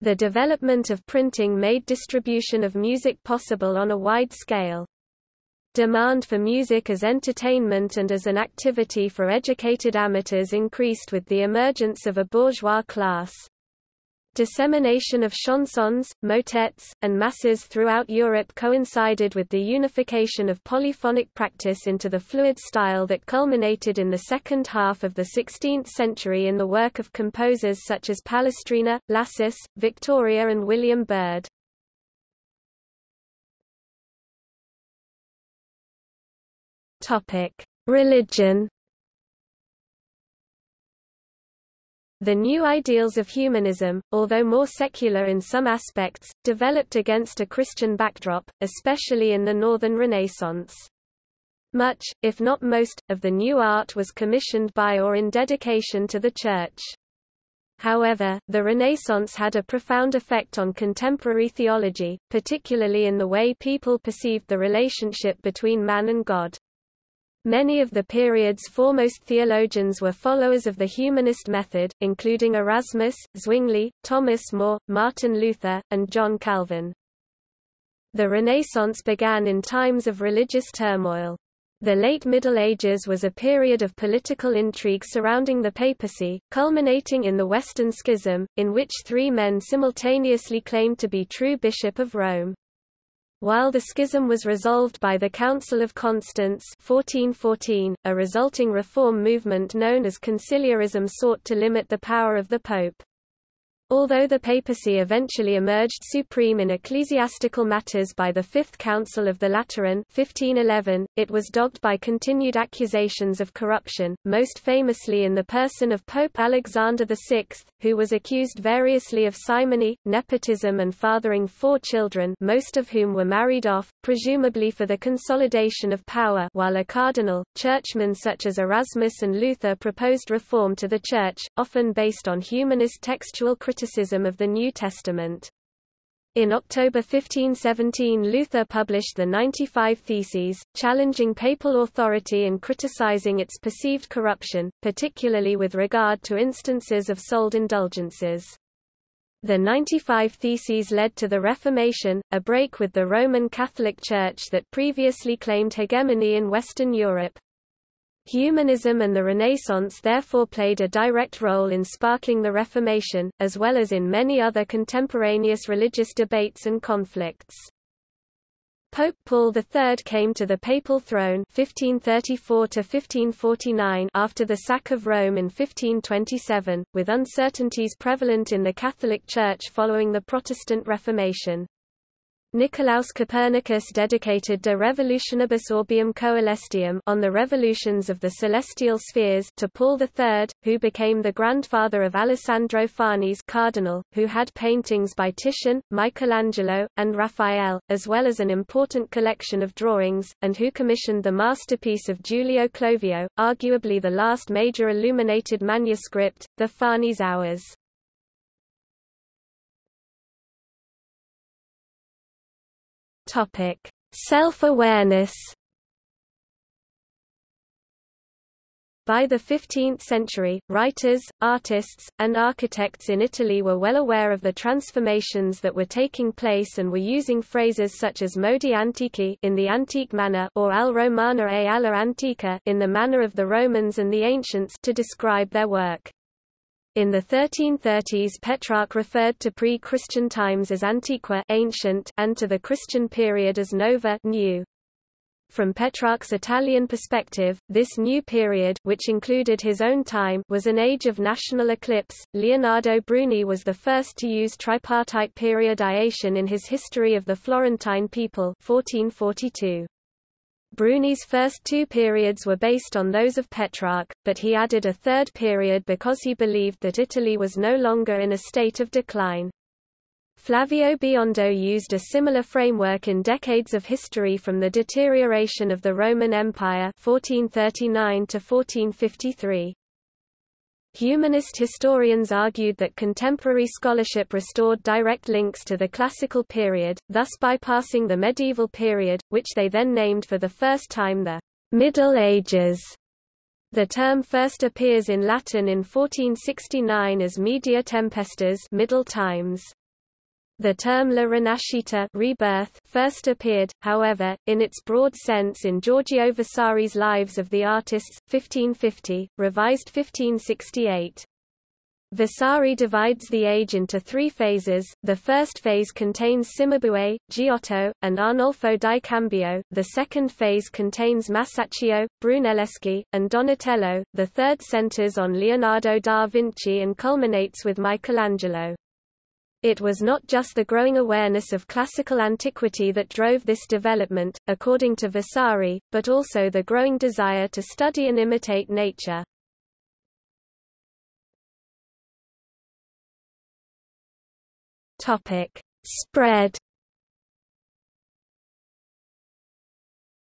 The development of printing made distribution of music possible on a wide scale. Demand for music as entertainment and as an activity for educated amateurs increased with the emergence of a bourgeois class. Dissemination of chansons, motets, and masses throughout Europe coincided with the unification of polyphonic practice into the fluid style that culminated in the second half of the sixteenth century in the work of composers such as Palestrina, Lassus, Victoria and William Byrd. Religion. The new ideals of humanism, although more secular in some aspects, developed against a Christian backdrop, especially in the Northern Renaissance. Much, if not most, of the new art was commissioned by or in dedication to the Church. However, the Renaissance had a profound effect on contemporary theology, particularly in the way people perceived the relationship between man and God. Many of the period's foremost theologians were followers of the humanist method, including Erasmus, Zwingli, Thomas More, Martin Luther, and John Calvin. The Renaissance began in times of religious turmoil. The late Middle Ages was a period of political intrigue surrounding the papacy, culminating in the Western Schism, in which three men simultaneously claimed to be true Bishop of Rome. While the schism was resolved by the Council of Constance fourteen fourteen, a resulting reform movement known as conciliarism sought to limit the power of the Pope. Although the papacy eventually emerged supreme in ecclesiastical matters by the Fifth Council of the Lateran fifteen eleven, it was dogged by continued accusations of corruption, most famously in the person of Pope Alexander the sixth, who was accused variously of simony, nepotism and fathering four children, most of whom were married off, presumably for the consolidation of power, while a cardinal. Churchmen such as Erasmus and Luther proposed reform to the Church, often based on humanist textual criticism. Criticism of the New Testament. In October fifteen seventeen, Luther published the ninety-five Theses, challenging papal authority and criticizing its perceived corruption, particularly with regard to instances of sold indulgences. The ninety-five Theses led to the Reformation, a break with the Roman Catholic Church that previously claimed hegemony in Western Europe. Humanism and the Renaissance therefore played a direct role in sparking the Reformation, as well as in many other contemporaneous religious debates and conflicts. Pope Paul the third came to the papal throne fifteen thirty-four to fifteen forty-nine after the sack of Rome in fifteen twenty-seven, with uncertainties prevalent in the Catholic Church following the Protestant Reformation. Nicolaus Copernicus dedicated De Revolutionibus Orbium Coelestium on the revolutions of the celestial spheres to Paul the third, who became the grandfather of Alessandro Farnese cardinal, who had paintings by Titian, Michelangelo, and Raphael, as well as an important collection of drawings, and who commissioned the masterpiece of Giulio Clovio, arguably the last major illuminated manuscript, the Farnese Hours. Topic: Self-awareness. By the fifteenth century, writers, artists, and architects in Italy were well aware of the transformations that were taking place and were using phrases such as modi antichi in the antique manner or al romana e alla antica in the manner of the Romans and the ancients to describe their work. In the thirteen thirties, Petrarch referred to pre-Christian times as antiqua, ancient, and to the Christian period as nova, new. From Petrarch's Italian perspective, this new period, which included his own time, was an age of national eclipse. Leonardo Bruni was the first to use tripartite periodization in his History of the Florentine People, fourteen forty-two. Bruni's first two periods were based on those of Petrarch, but he added a third period because he believed that Italy was no longer in a state of decline. Flavio Biondo used a similar framework in Decades of History from the Deterioration of the Roman Empire fourteen thirty-nine to fourteen fifty-three. Humanist historians argued that contemporary scholarship restored direct links to the classical period, thus bypassing the medieval period, which they then named for the first time the Middle Ages. The term first appears in Latin in fourteen sixty-nine as media tempestas, Middle Times. The term La Rinascita, rebirth, first appeared, however, in its broad sense in Giorgio Vasari's Lives of the Artists, fifteen fifty, revised fifteen sixty-eight. Vasari divides the age into three phases. The first phase contains Cimabue, Giotto, and Arnolfo di Cambio, the second phase contains Masaccio, Brunelleschi, and Donatello, the third centers on Leonardo da Vinci and culminates with Michelangelo. It was not just the growing awareness of classical antiquity that drove this development, according to Vasari, but also the growing desire to study and imitate nature. Topic: Spread.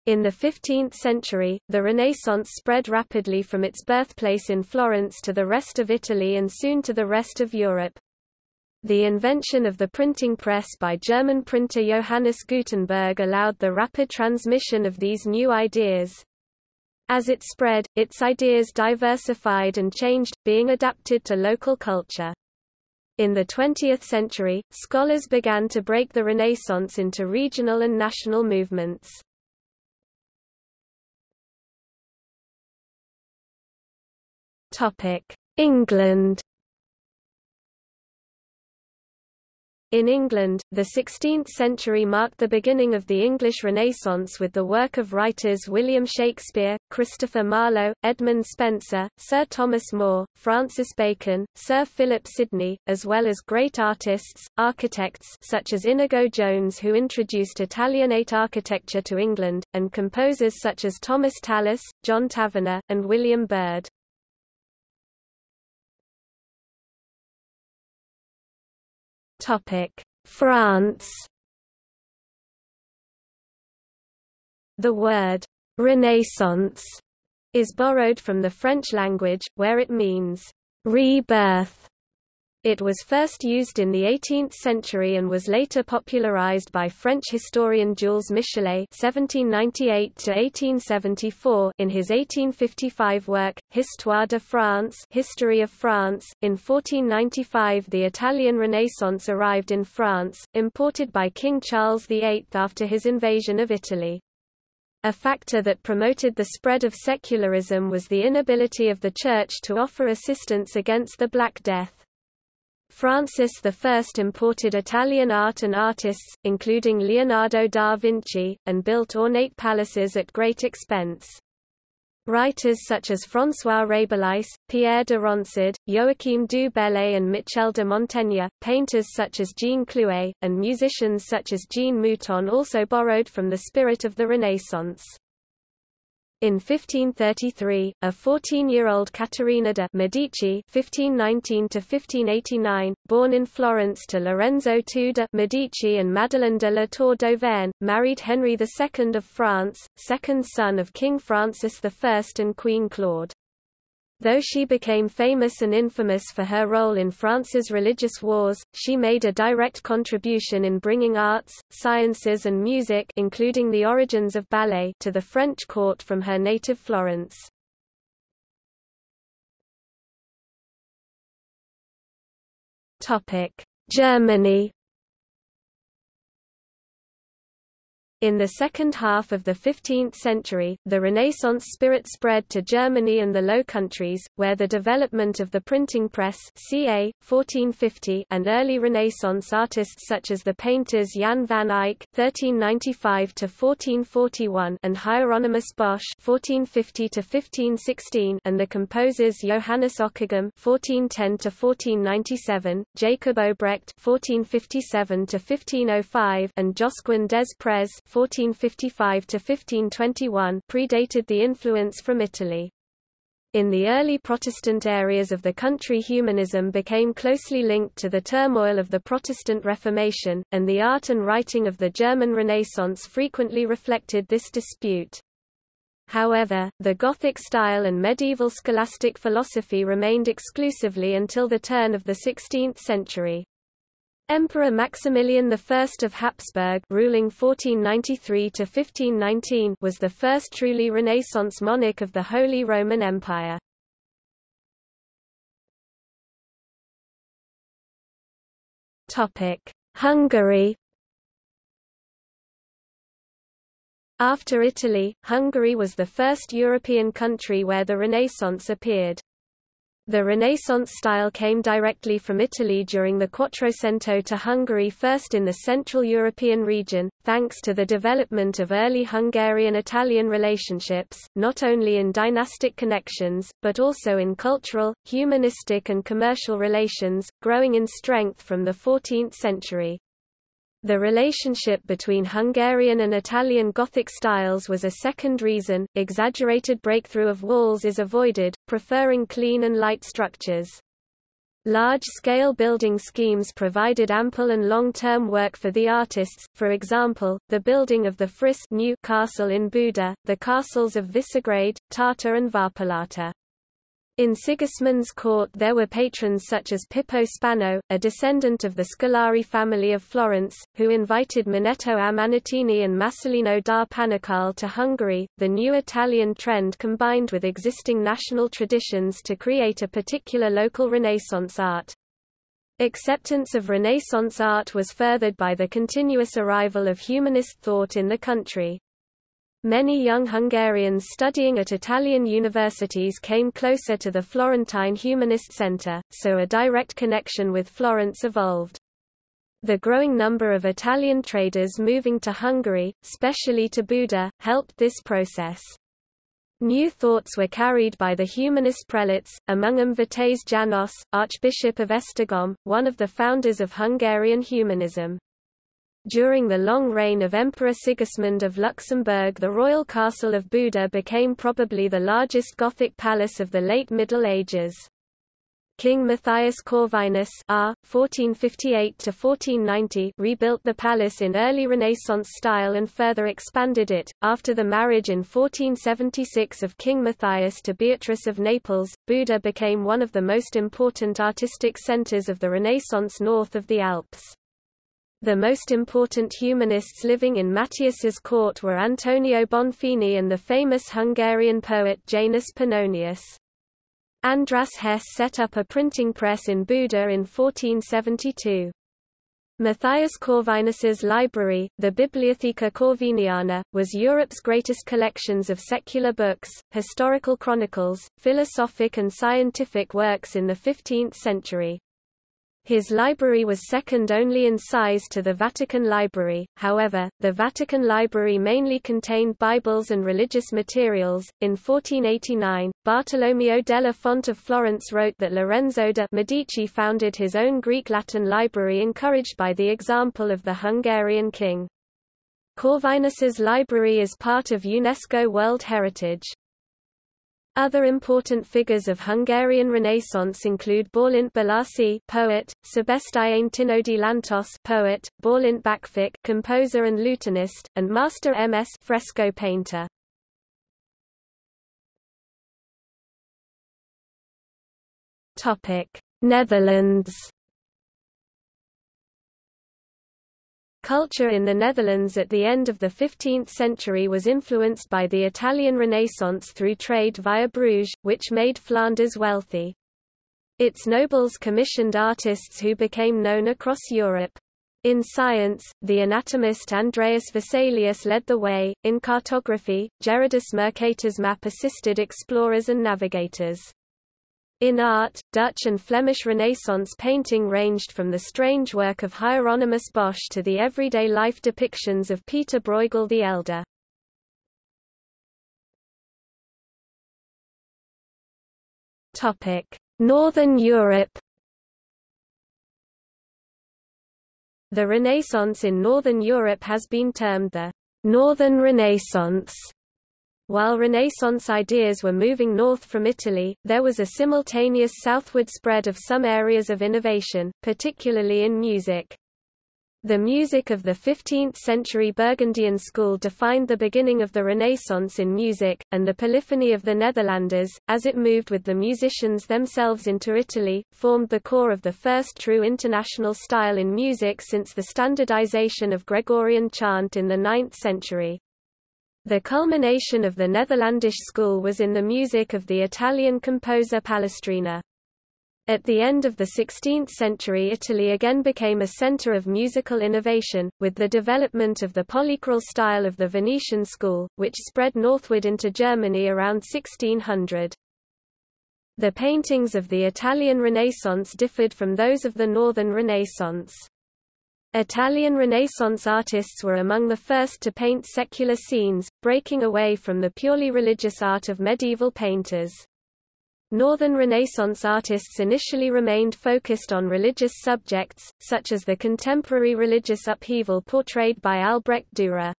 In the fifteenth century, the Renaissance spread rapidly from its birthplace in Florence to the rest of Italy and soon to the rest of Europe. The invention of the printing press by German printer Johannes Gutenberg allowed the rapid transmission of these new ideas. As it spread, its ideas diversified and changed, being adapted to local culture. In the twentieth century, scholars began to break the Renaissance into regional and national movements. England. In England, the sixteenth century marked the beginning of the English Renaissance with the work of writers William Shakespeare, Christopher Marlowe, Edmund Spenser, Sir Thomas More, Francis Bacon, Sir Philip Sidney, as well as great artists, architects such as Inigo Jones, who introduced Italianate architecture to England, and composers such as Thomas Tallis, John Taverner, and William Byrd. France. The word «Renaissance» is borrowed from the French language, where it means «rebirth». It was first used in the eighteenth century and was later popularized by French historian Jules Michelet (seventeen ninety-eight to eighteen seventy-four) in his eighteen fifty-five work Histoire de France (History of France). In fourteen ninety-five, the Italian Renaissance arrived in France, imported by King Charles the eighth after his invasion of Italy. A factor that promoted the spread of secularism was the inability of the Church to offer assistance against the Black Death. Francis the First imported Italian art and artists, including Leonardo da Vinci, and built ornate palaces at great expense. Writers such as François Rabelais, Pierre de Ronsard, Joachim du Bellay and Michel de Montaigne, painters such as Jean Clouet, and musicians such as Jean Mouton also borrowed from the spirit of the Renaissance. In fifteen thirty-three, a fourteen-year-old Caterina de' Medici (fifteen nineteen to fifteen eighty-nine), born in Florence to Lorenzo the Second de' Medici and Madeleine de la Tour d'Auvergne, married Henry the Second of France, second son of King Francis the First and Queen Claude. Though she became famous and infamous for her role in France's religious wars, she made a direct contribution in bringing arts, sciences and music, including the origins of ballet, to the French court from her native Florence. Topic: Germany. In the second half of the fifteenth century, the Renaissance spirit spread to Germany and the Low Countries, where the development of the printing press (circa fourteen fifty) and early Renaissance artists such as the painters Jan van Eyck (thirteen ninety-five to fourteen forty-one) and Hieronymus Bosch (fourteen fifty to fifteen sixteen) and the composers Johannes Ockeghem (fourteen ten to fourteen ninety-seven), Jacob Obrecht (fourteen fifty-seven to fifteen oh five) and Josquin des Prez fourteen fifty-five to fifteen twenty-one predated the influence from Italy. In the early Protestant areas of the country, humanism became closely linked to the turmoil of the Protestant Reformation, and the art and writing of the German Renaissance frequently reflected this dispute. However, the Gothic style and medieval scholastic philosophy remained exclusively until the turn of the sixteenth century. Emperor Maximilian the First of Habsburg, ruling fourteen ninety-three to fifteen nineteen, was the first truly Renaissance monarch of the Holy Roman Empire. Topic: Hungary. After Italy, Hungary was the first European country where the Renaissance appeared. The Renaissance style came directly from Italy during the Quattrocento to Hungary, first in the Central European region, thanks to the development of early Hungarian-Italian relationships, not only in dynastic connections, but also in cultural, humanistic and commercial relations, growing in strength from the fourteenth century. The relationship between Hungarian and Italian Gothic styles was a second reason. Exaggerated breakthrough of walls is avoided, preferring clean and light structures. Large-scale building schemes provided ample and long-term work for the artists, for example, the building of the Friss new castle in Buda, the castles of Visegrad, Tata and Varpalata. In Sigismund's court there were patrons such as Pippo Spano, a descendant of the Scolari family of Florence, who invited Minetto a Manettini and Massolino da Panicale to Hungary. The new Italian trend combined with existing national traditions to create a particular local Renaissance art. Acceptance of Renaissance art was furthered by the continuous arrival of humanist thought in the country. Many young Hungarians studying at Italian universities came closer to the Florentine Humanist Center, so a direct connection with Florence evolved. The growing number of Italian traders moving to Hungary, especially to Buda, helped this process. New thoughts were carried by the humanist prelates, among them Vitéz János, Archbishop of Esztergom, one of the founders of Hungarian humanism. During the long reign of Emperor Sigismund of Luxembourg, the royal castle of Buda became probably the largest Gothic palace of the late Middle Ages. King Matthias Corvinus R. fourteen fifty-eight to fourteen ninety rebuilt the palace in early Renaissance style and further expanded it. After the marriage in fourteen seventy-six of King Matthias to Beatrice of Naples, Buda became one of the most important artistic centers of the Renaissance north of the Alps. The most important humanists living in Matthias's court were Antonio Bonfini and the famous Hungarian poet Janus Pannonius. András Hess set up a printing press in Buda in fourteen seventy-two. Matthias Corvinus's library, the Bibliotheca Corviniana, was Europe's greatest collections of secular books, historical chronicles, philosophic and scientific works in the fifteenth century. His library was second only in size to the Vatican Library, however, the Vatican Library mainly contained Bibles and religious materials. In fourteen eighty-nine, Bartolomeo della Fonte of Florence wrote that Lorenzo de' Medici founded his own Greek-Latin library encouraged by the example of the Hungarian king. Corvinus's library is part of UNESCO World Heritage. Other important figures of Hungarian Renaissance include Bálint Balási, poet, Sebastián Tinódi Lantos, poet, Bálint Bakfic, composer and lutenist, and Master M S fresco painter. Topic: Netherlands. Culture in the Netherlands at the end of the fifteenth century was influenced by the Italian Renaissance through trade via Bruges, which made Flanders wealthy. Its nobles commissioned artists who became known across Europe. In science, the anatomist Andreas Vesalius led the way, in cartography, Gerardus Mercator's map assisted explorers and navigators. In art, Dutch and Flemish Renaissance painting ranged from the strange work of Hieronymus Bosch to the everyday life depictions of Peter Bruegel the Elder. Northern Europe. The Renaissance in Northern Europe has been termed the Northern Renaissance. While Renaissance ideas were moving north from Italy, there was a simultaneous southward spread of some areas of innovation, particularly in music. The music of the fifteenth-century Burgundian school defined the beginning of the Renaissance in music, and the polyphony of the Netherlanders, as it moved with the musicians themselves into Italy, formed the core of the first true international style in music since the standardization of Gregorian chant in the ninth century. The culmination of the Netherlandish school was in the music of the Italian composer Palestrina. At the end of the sixteenth century, Italy again became a center of musical innovation, with the development of the polychoral style of the Venetian school, which spread northward into Germany around sixteen hundred. The paintings of the Italian Renaissance differed from those of the Northern Renaissance. Italian Renaissance artists were among the first to paint secular scenes, breaking away from the purely religious art of medieval painters. Northern Renaissance artists initially remained focused on religious subjects, such as the contemporary religious upheaval portrayed by Albrecht Dürer.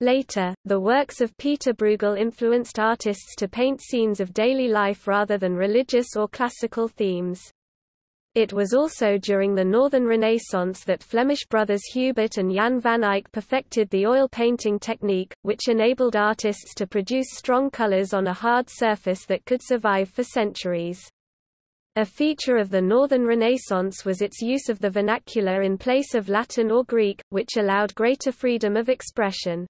Later, the works of Peter Bruegel influenced artists to paint scenes of daily life rather than religious or classical themes. It was also during the Northern Renaissance that Flemish brothers Hubert and Jan van Eyck perfected the oil painting technique, which enabled artists to produce strong colors on a hard surface that could survive for centuries. A feature of the Northern Renaissance was its use of the vernacular in place of Latin or Greek, which allowed greater freedom of expression.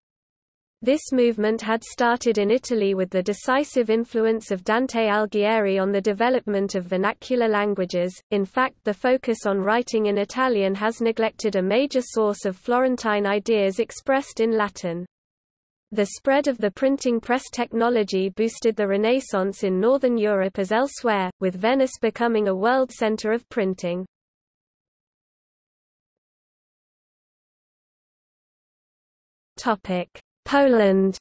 This movement had started in Italy with the decisive influence of Dante Alighieri on the development of vernacular languages. In fact, the focus on writing in Italian has neglected a major source of Florentine ideas expressed in Latin. The spread of the printing press technology boosted the Renaissance in Northern Europe as elsewhere, with Venice becoming a world center of printing. Poland.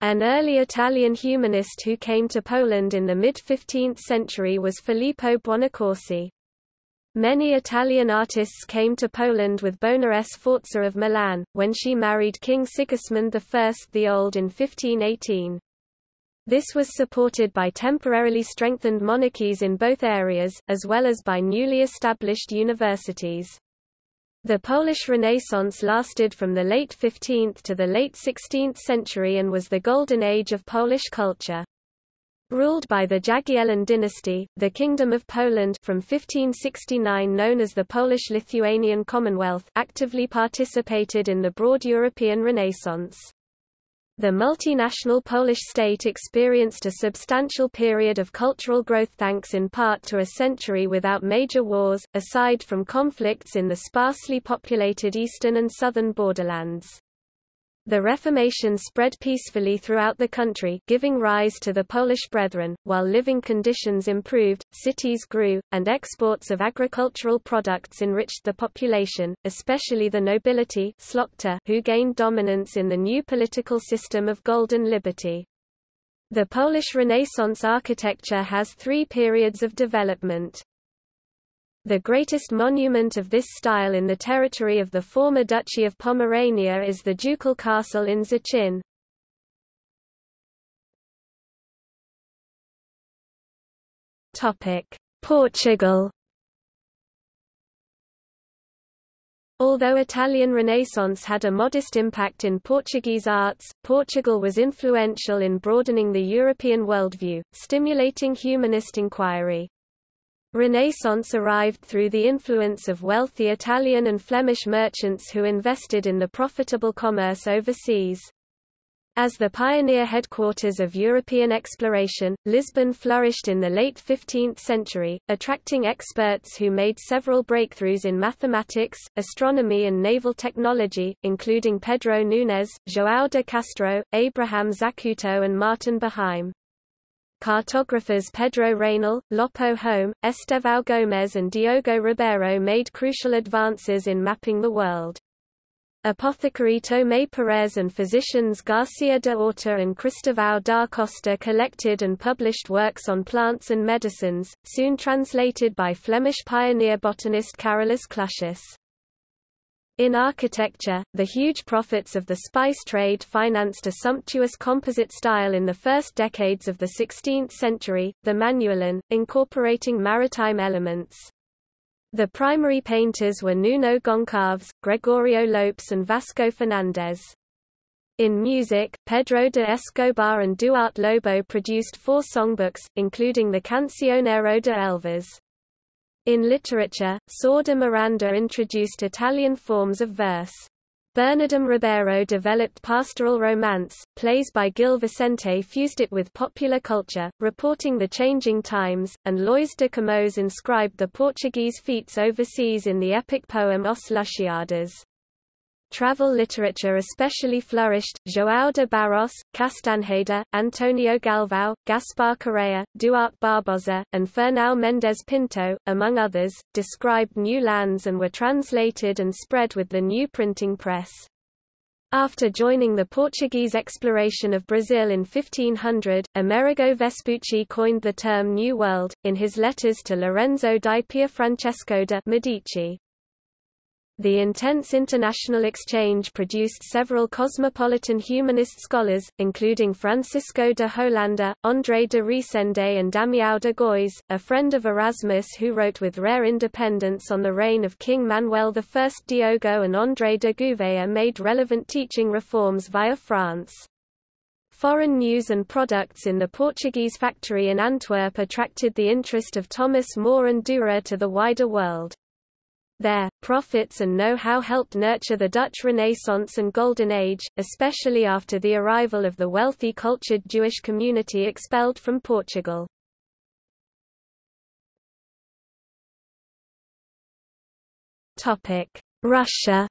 An early Italian humanist who came to Poland in the mid-fifteenth century was Filippo Buonarroti. Many Italian artists came to Poland with Bonares Forza of Milan, when she married King Sigismund the First the Old in fifteen eighteen. This was supported by temporarily strengthened monarchies in both areas, as well as by newly established universities. The Polish Renaissance lasted from the late fifteenth to the late sixteenth century and was the golden age of Polish culture. Ruled by the Jagiellon dynasty, the Kingdom of Poland from fifteen sixty-nine, known as the Polish-Lithuanian Commonwealth, actively participated in the broad European Renaissance. The multinational Polish state experienced a substantial period of cultural growth thanks in part to a century without major wars, aside from conflicts in the sparsely populated eastern and southern borderlands. The Reformation spread peacefully throughout the country, giving rise to the Polish Brethren, while living conditions improved, cities grew, and exports of agricultural products enriched the population, especially the nobility who gained dominance in the new political system of golden liberty. The Polish Renaissance architecture has three periods of development. The greatest monument of this style in the territory of the former Duchy of Pomerania is the Ducal Castle in Szczecin. Portugal. Although Italian Renaissance had a modest impact in Portuguese arts, Portugal was influential in broadening the European worldview, stimulating humanist inquiry. Renaissance arrived through the influence of wealthy Italian and Flemish merchants who invested in the profitable commerce overseas. As the pioneer headquarters of European exploration, Lisbon flourished in the late fifteenth century, attracting experts who made several breakthroughs in mathematics, astronomy and naval technology, including Pedro Nunes, João de Castro, Abraham Zacuto and Martin Behaim. Cartographers Pedro Reynal, Lopo Home, Estevão Gomes and Diogo Ribeiro made crucial advances in mapping the world. Apothecary Tomé Perez and physicians Garcia de Horta and Cristóvão da Costa collected and published works on plants and medicines, soon translated by Flemish pioneer botanist Carolus Clusius. In architecture, the huge profits of the spice trade financed a sumptuous composite style in the first decades of the sixteenth century, the Manuelin, incorporating maritime elements. The primary painters were Nuno Goncalves, Gregorio Lopes and Vasco Fernandez. In music, Pedro de Escobar and Duarte Lobo produced four songbooks, including the Cancionero de Elvis. In literature, Sor de Miranda introduced Italian forms of verse. Bernardum Ribeiro developed pastoral romance, plays by Gil Vicente fused it with popular culture, reporting the changing times, and Lois de Camões inscribed the Portuguese feats overseas in the epic poem Os Lusíadas. Travel literature especially flourished. João de Barros, Castanheda, Antonio Galvão, Gaspar Correa, Duarte Barbosa, and Fernão Mendes Pinto, among others, described new lands and were translated and spread with the new printing press. After joining the Portuguese exploration of Brazil in fifteen hundred, Amerigo Vespucci coined the term New World, in his letters to Lorenzo di Pierfrancesco de' Medici. The intense international exchange produced several cosmopolitan humanist scholars, including Francisco de Holanda, André de Resende and Damião de Góis, a friend of Erasmus who wrote with rare independence on the reign of King Manuel the First. Diogo and André de Gouveia made relevant teaching reforms via France. Foreign news and products in the Portuguese factory in Antwerp attracted the interest of Thomas More and Dürer to the wider world. Their profits and know-how helped nurture the Dutch Renaissance and Golden Age, especially after the arrival of the wealthy cultured Jewish community expelled from Portugal. Russia.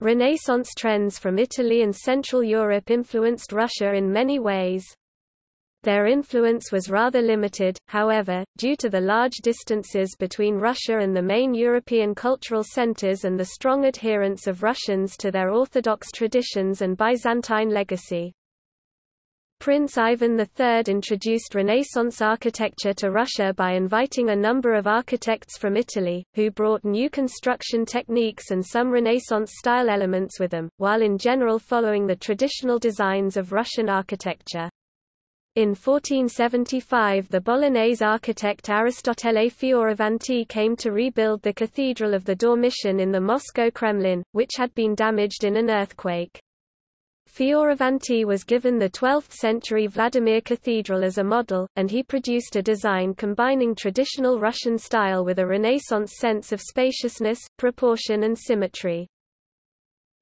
Renaissance trends from Italy and Central Europe influenced Russia in many ways. Their influence was rather limited, however, due to the large distances between Russia and the main European cultural centers and the strong adherence of Russians to their Orthodox traditions and Byzantine legacy. Prince Ivan the Third introduced Renaissance architecture to Russia by inviting a number of architects from Italy, who brought new construction techniques and some Renaissance-style elements with them, while in general following the traditional designs of Russian architecture. In fourteen seventy-five the Bolognese architect Aristotele Fioravanti came to rebuild the Cathedral of the Dormition in the Moscow Kremlin, which had been damaged in an earthquake. Fioravanti was given the twelfth century Vladimir Cathedral as a model, and he produced a design combining traditional Russian style with a Renaissance sense of spaciousness, proportion and symmetry.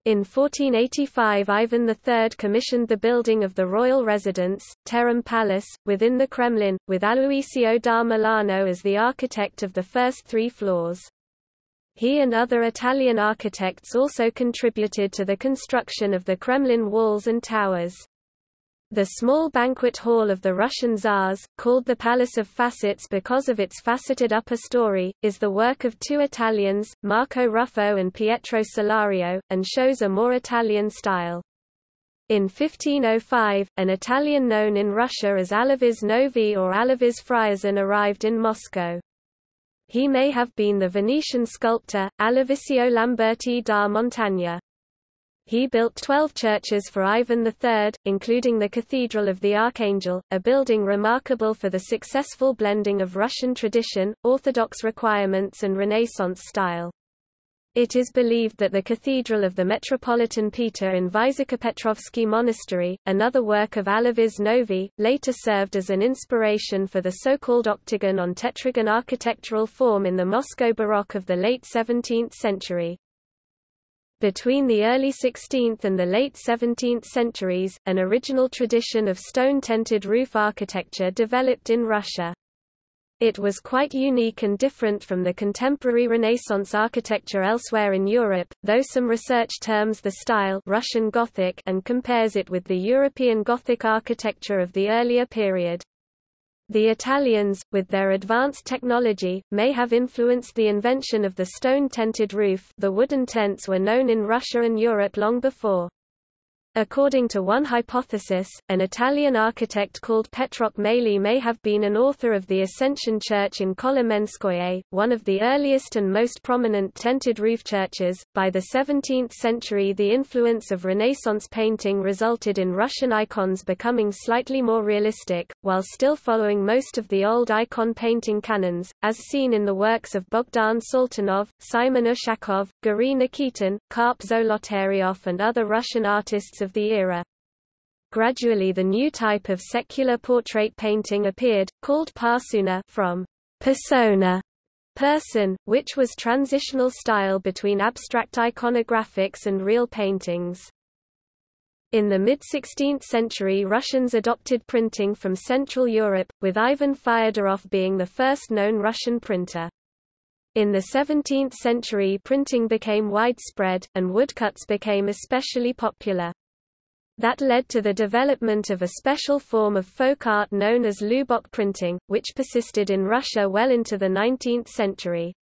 In fourteen eighty-five Ivan the Third commissioned the building of the royal residence, Terem Palace, within the Kremlin, with Aloisio da Milano as the architect of the first three floors. He and other Italian architects also contributed to the construction of the Kremlin walls and towers. The small banquet hall of the Russian Tsars, called the Palace of Facets because of its faceted upper story, is the work of two Italians, Marco Ruffo and Pietro Solario, and shows a more Italian style. In fifteen oh five, an Italian known in Russia as Alaviz Novi or Alaviz Fryazin arrived in Moscow. He may have been the Venetian sculptor, Alovisio Lamberti da Montagna. He built twelve churches for Ivan the Third, including the Cathedral of the Archangel, a building remarkable for the successful blending of Russian tradition, Orthodox requirements and Renaissance style. It is believed that the Cathedral of the Metropolitan Peter in Vyzekopetrovsky Monastery, another work of Alaviz Novi, later served as an inspiration for the so-called octagon on tetragon architectural form in the Moscow Baroque of the late seventeenth century. Between the early sixteenth and the late seventeenth centuries, an original tradition of stone-tented roof architecture developed in Russia. It was quite unique and different from the contemporary Renaissance architecture elsewhere in Europe, though some research terms the style Russian Gothic and compares it with the European Gothic architecture of the earlier period. The Italians, with their advanced technology, may have influenced the invention of the stone-tented roof. The wooden tents were known in Russia and Europe long before. According to one hypothesis, an Italian architect called Petrarch Maili may have been an author of the Ascension Church in Kolomenskoye, one of the earliest and most prominent tented roof churches. By the seventeenth century, the influence of Renaissance painting resulted in Russian icons becoming slightly more realistic, while still following most of the old icon painting canons, as seen in the works of Bogdan Soltanov, Simon Ushakov, Gary Nikitin, Karp Zolotaryov, and other Russian artists of the era. Gradually the new type of secular portrait painting appeared, called parsona from persona, person, which was transitional style between abstract iconographics and real paintings. In the mid-sixteenth century Russians adopted printing from Central Europe, with Ivan Fyodorov being the first known Russian printer. In the seventeenth century printing became widespread, and woodcuts became especially popular. That led to the development of a special form of folk art known as Lubok printing, which persisted in Russia well into the nineteenth century.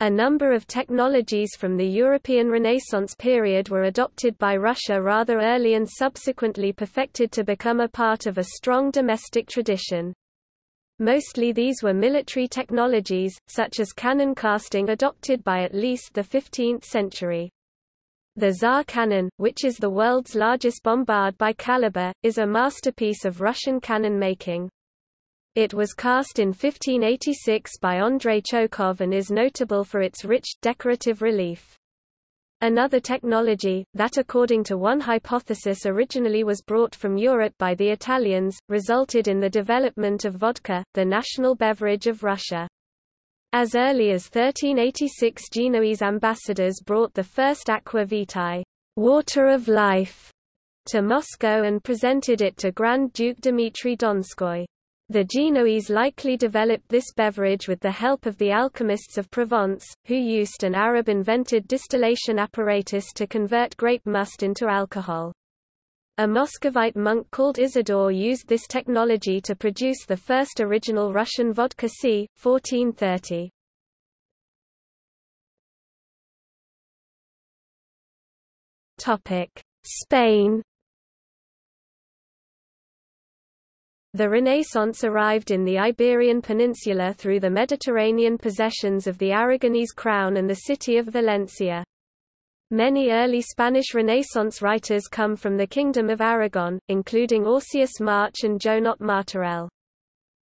A number of technologies from the European Renaissance period were adopted by Russia rather early and subsequently perfected to become a part of a strong domestic tradition. Mostly these were military technologies, such as cannon casting adopted by at least the fifteenth century. The Tsar cannon, which is the world's largest bombard by caliber, is a masterpiece of Russian cannon making. It was cast in fifteen eighty-six by Andrei Chokov and is notable for its rich, decorative relief. Another technology, that according to one hypothesis originally was brought from Europe by the Italians, resulted in the development of vodka, the national beverage of Russia. As early as thirteen eighty-six Genoese ambassadors brought the first aqua vitae, water of life, to Moscow and presented it to Grand Duke Dmitry Donskoy. The Genoese likely developed this beverage with the help of the alchemists of Provence, who used an Arab-invented distillation apparatus to convert grape must into alcohol. A Muscovite monk called Isidore used this technology to produce the first original Russian vodka c. fourteen thirty. Spain. The Renaissance arrived in the Iberian Peninsula through the Mediterranean possessions of the Aragonese crown and the city of Valencia. Many early Spanish Renaissance writers come from the Kingdom of Aragon, including Orsius March and Jonot Martorell.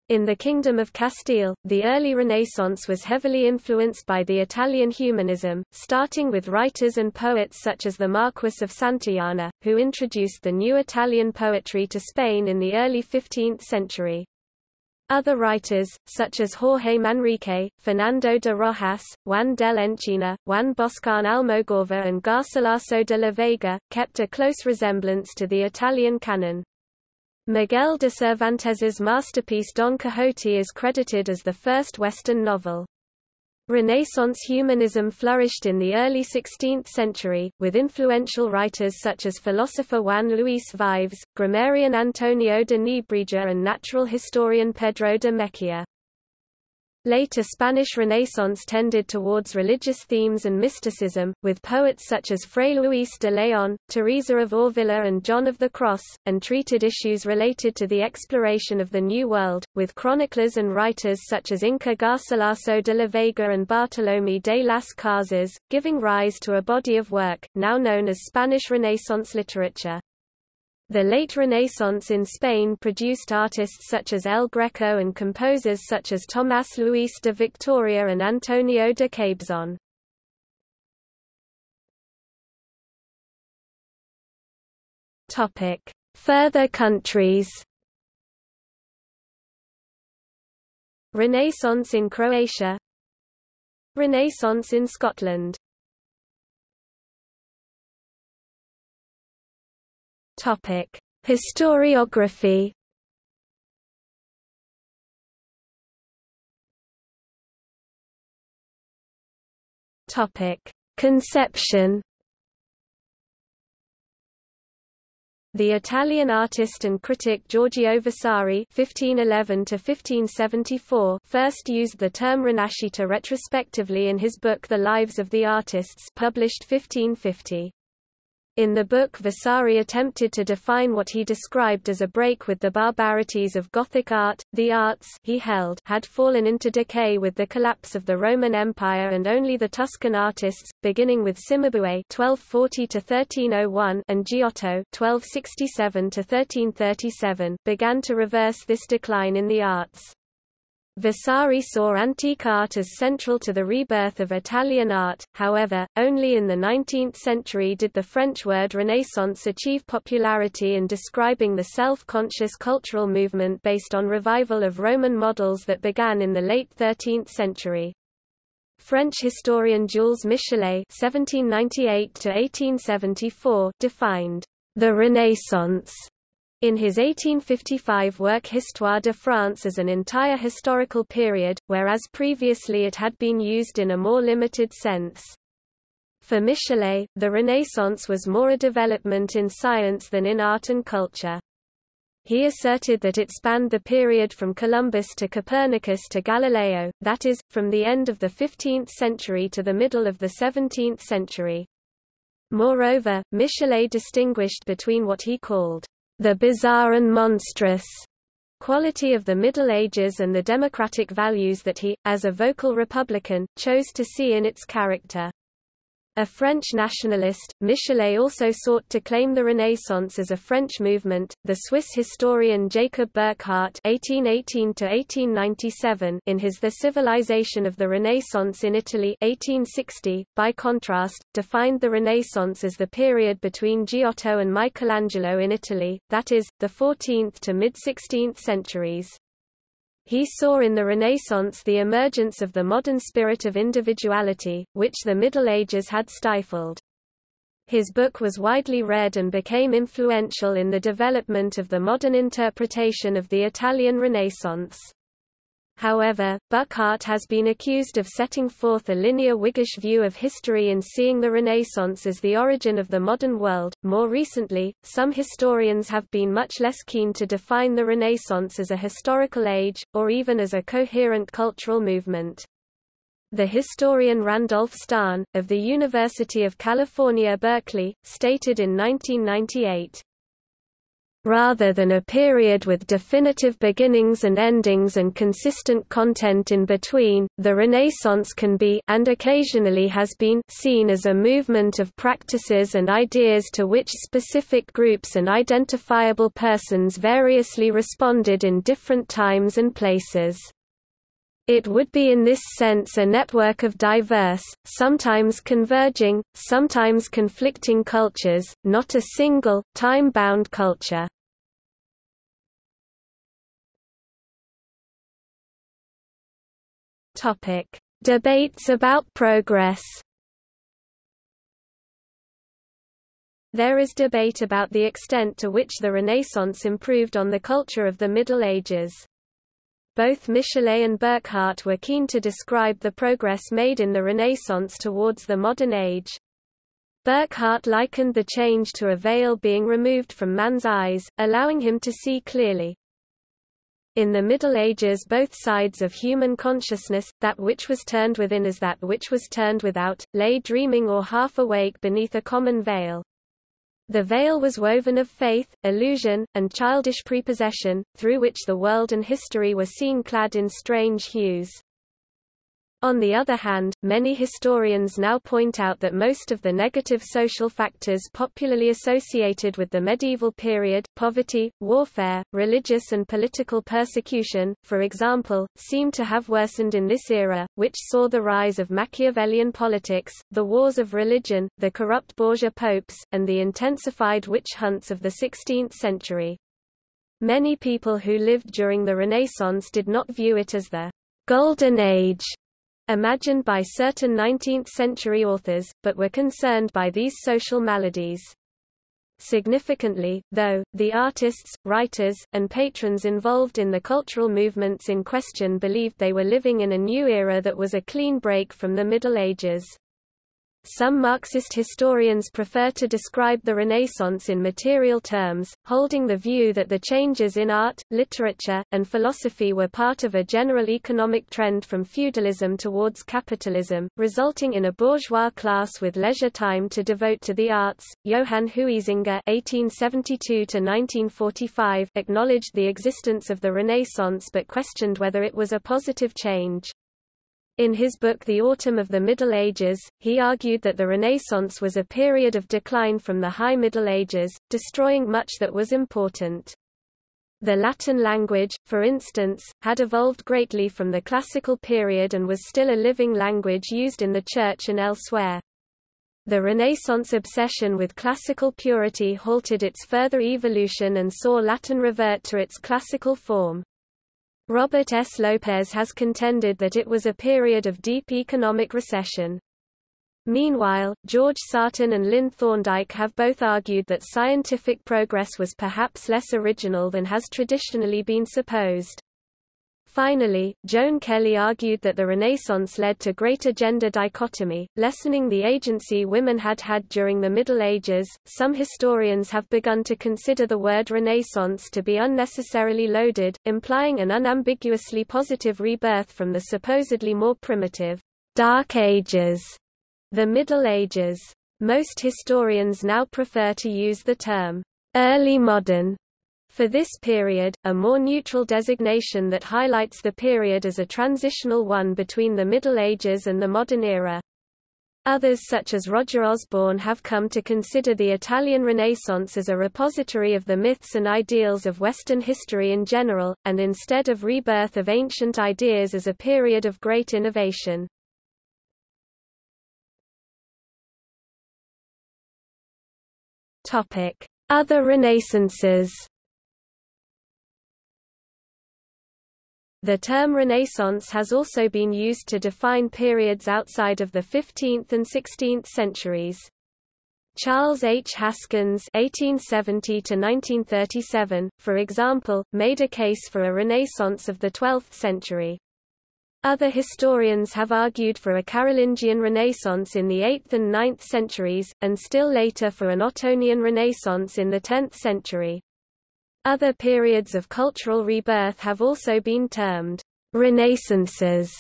In the Kingdom of Castile, the early Renaissance was heavily influenced by the Italian humanism, starting with writers and poets such as the Marquess of Santillana, who introduced the new Italian poetry to Spain in the early fifteenth century. Other writers, such as Jorge Manrique, Fernando de Rojas, Juan del Encina, Juan Boscan Almogorva and Garcilaso de la Vega, kept a close resemblance to the Italian canon. Miguel de Cervantes's masterpiece Don Quixote is credited as the first Western novel. Renaissance humanism flourished in the early sixteenth century, with influential writers such as philosopher Juan Luis Vives, grammarian Antonio de Nebrija and natural historian Pedro de Mejia. Later Spanish Renaissance tended towards religious themes and mysticism, with poets such as Fray Luis de Leon, Teresa of Orvilla and John of the Cross, and treated issues related to the exploration of the New World, with chroniclers and writers such as Inca Garcilaso de la Vega and Bartolomé de las Casas, giving rise to a body of work, now known as Spanish Renaissance literature. The late Renaissance in Spain produced artists such as El Greco and composers such as Tomás Luis de Victoria and Antonio de Cabezón. Topic: Further countries. Renaissance in Croatia. Renaissance in Scotland. Topic: Historiography. Topic: Conception. The Italian artist and critic Giorgio Vasari (fifteen eleven to fifteen seventy-four) first used the term Rinascita retrospectively in his book *The Lives of the Artists*, published fifteen fifty. In the book Vasari attempted to define what he described as a break with the barbarities of Gothic art. The arts, he held, had fallen into decay with the collapse of the Roman Empire and only the Tuscan artists, beginning with Cimabue twelve forty to thirteen oh one and Giotto twelve sixty-seven to thirteen thirty-seven, began to reverse this decline in the arts. Vasari saw antique art as central to the rebirth of Italian art, however, only in the nineteenth century did the French word Renaissance achieve popularity in describing the self-conscious cultural movement based on revival of Roman models that began in the late thirteenth century. French historian Jules Michelet (seventeen ninety-eight to eighteen seventy-four) defined the Renaissance in his eighteen fifty-five work Histoire de France as an entire historical period, whereas previously it had been used in a more limited sense. For Michelet, the Renaissance was more a development in science than in art and culture. He asserted that it spanned the period from Columbus to Copernicus to Galileo, that is, from the end of the fifteenth century to the middle of the seventeenth century. Moreover, Michelet distinguished between what he called the bizarre and monstrous quality of the Middle Ages and the democratic values that he, as a vocal republican, chose to see in its character. A French nationalist, Michelet also sought to claim the Renaissance as a French movement. The Swiss historian Jacob Burckhardt (eighteen eighteen to eighteen ninety-seven) in his *The Civilization of the Renaissance in Italy* (eighteen sixty), by contrast, defined the Renaissance as the period between Giotto and Michelangelo in Italy, that is, the fourteenth to mid-sixteenth centuries. He saw in the Renaissance the emergence of the modern spirit of individuality, which the Middle Ages had stifled. His book was widely read and became influential in the development of the modern interpretation of the Italian Renaissance. However, Burckhardt has been accused of setting forth a linear Whiggish view of history and seeing the Renaissance as the origin of the modern world. More recently, some historians have been much less keen to define the Renaissance as a historical age, or even as a coherent cultural movement. The historian Randolph Stahn, of the University of California, Berkeley, stated in nineteen ninety-eight, "Rather than a period with definitive beginnings and endings and consistent content in between, the Renaissance can be, and occasionally has been, seen as a movement of practices and ideas to which specific groups and identifiable persons variously responded in different times and places. It would be in this sense a network of diverse, sometimes converging, sometimes conflicting cultures, not a single, time-bound culture." Debates about progress. There is debate about the extent to which the Renaissance improved on the culture of the Middle Ages. Both Michelet and Burckhardt were keen to describe the progress made in the Renaissance towards the modern age. Burckhardt likened the change to a veil being removed from man's eyes, allowing him to see clearly. In the Middle Ages, both sides of human consciousness, that which was turned within as that which was turned without, lay dreaming or half awake beneath a common veil. The veil was woven of faith, illusion, and childish prepossession, through which the world and history were seen clad in strange hues. On the other hand, many historians now point out that most of the negative social factors popularly associated with the medieval period, poverty, warfare, religious and political persecution, for example, seem to have worsened in this era, which saw the rise of Machiavellian politics, the wars of religion, the corrupt bourgeois popes, and the intensified witch hunts of the sixteenth century. Many people who lived during the Renaissance did not view it as the Golden Age imagined by certain nineteenth-century authors, but were concerned by these social maladies. Significantly, though, the artists, writers, and patrons involved in the cultural movements in question believed they were living in a new era that was a clean break from the Middle Ages. Some Marxist historians prefer to describe the Renaissance in material terms, holding the view that the changes in art, literature, and philosophy were part of a general economic trend from feudalism towards capitalism, resulting in a bourgeois class with leisure time to devote to the arts. Johann Huizinga (eighteen seventy-two to nineteen forty-five) acknowledged the existence of the Renaissance but questioned whether it was a positive change. In his book The Autumn of the Middle Ages, he argued that the Renaissance was a period of decline from the High Middle Ages, destroying much that was important. The Latin language, for instance, had evolved greatly from the classical period and was still a living language used in the Church and elsewhere. The Renaissance obsession with classical purity halted its further evolution and saw Latin revert to its classical form. Robert S. Lopez has contended that it was a period of deep economic recession. Meanwhile, George Sarton and Lynn Thorndike have both argued that scientific progress was perhaps less original than has traditionally been supposed. Finally, Joan Kelly argued that the Renaissance led to greater gender dichotomy, lessening the agency women had had during the Middle Ages. Some historians have begun to consider the word Renaissance to be unnecessarily loaded, implying an unambiguously positive rebirth from the supposedly more primitive Dark Ages, the Middle Ages. Most historians now prefer to use the term early modern for this period, a more neutral designation that highlights the period as a transitional one between the Middle Ages and the modern era. Others such as Roger Osborne have come to consider the Italian Renaissance as a repository of the myths and ideals of Western history in general, and instead of rebirth of ancient ideas as a period of great innovation. Other Renaissances. The term Renaissance has also been used to define periods outside of the fifteenth and sixteenth centuries. Charles H. Haskins (eighteen seventy to nineteen thirty-seven), for example, made a case for a Renaissance of the twelfth century. Other historians have argued for a Carolingian Renaissance in the eighth and ninth centuries, and still later for an Ottonian Renaissance in the tenth century. Other periods of cultural rebirth have also been termed renaissances,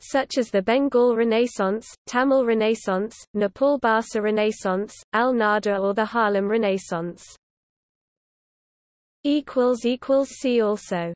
such as the Bengal Renaissance, Tamil Renaissance, Nepal Bharsa Renaissance, Al-Nada or the Harlem Renaissance. See also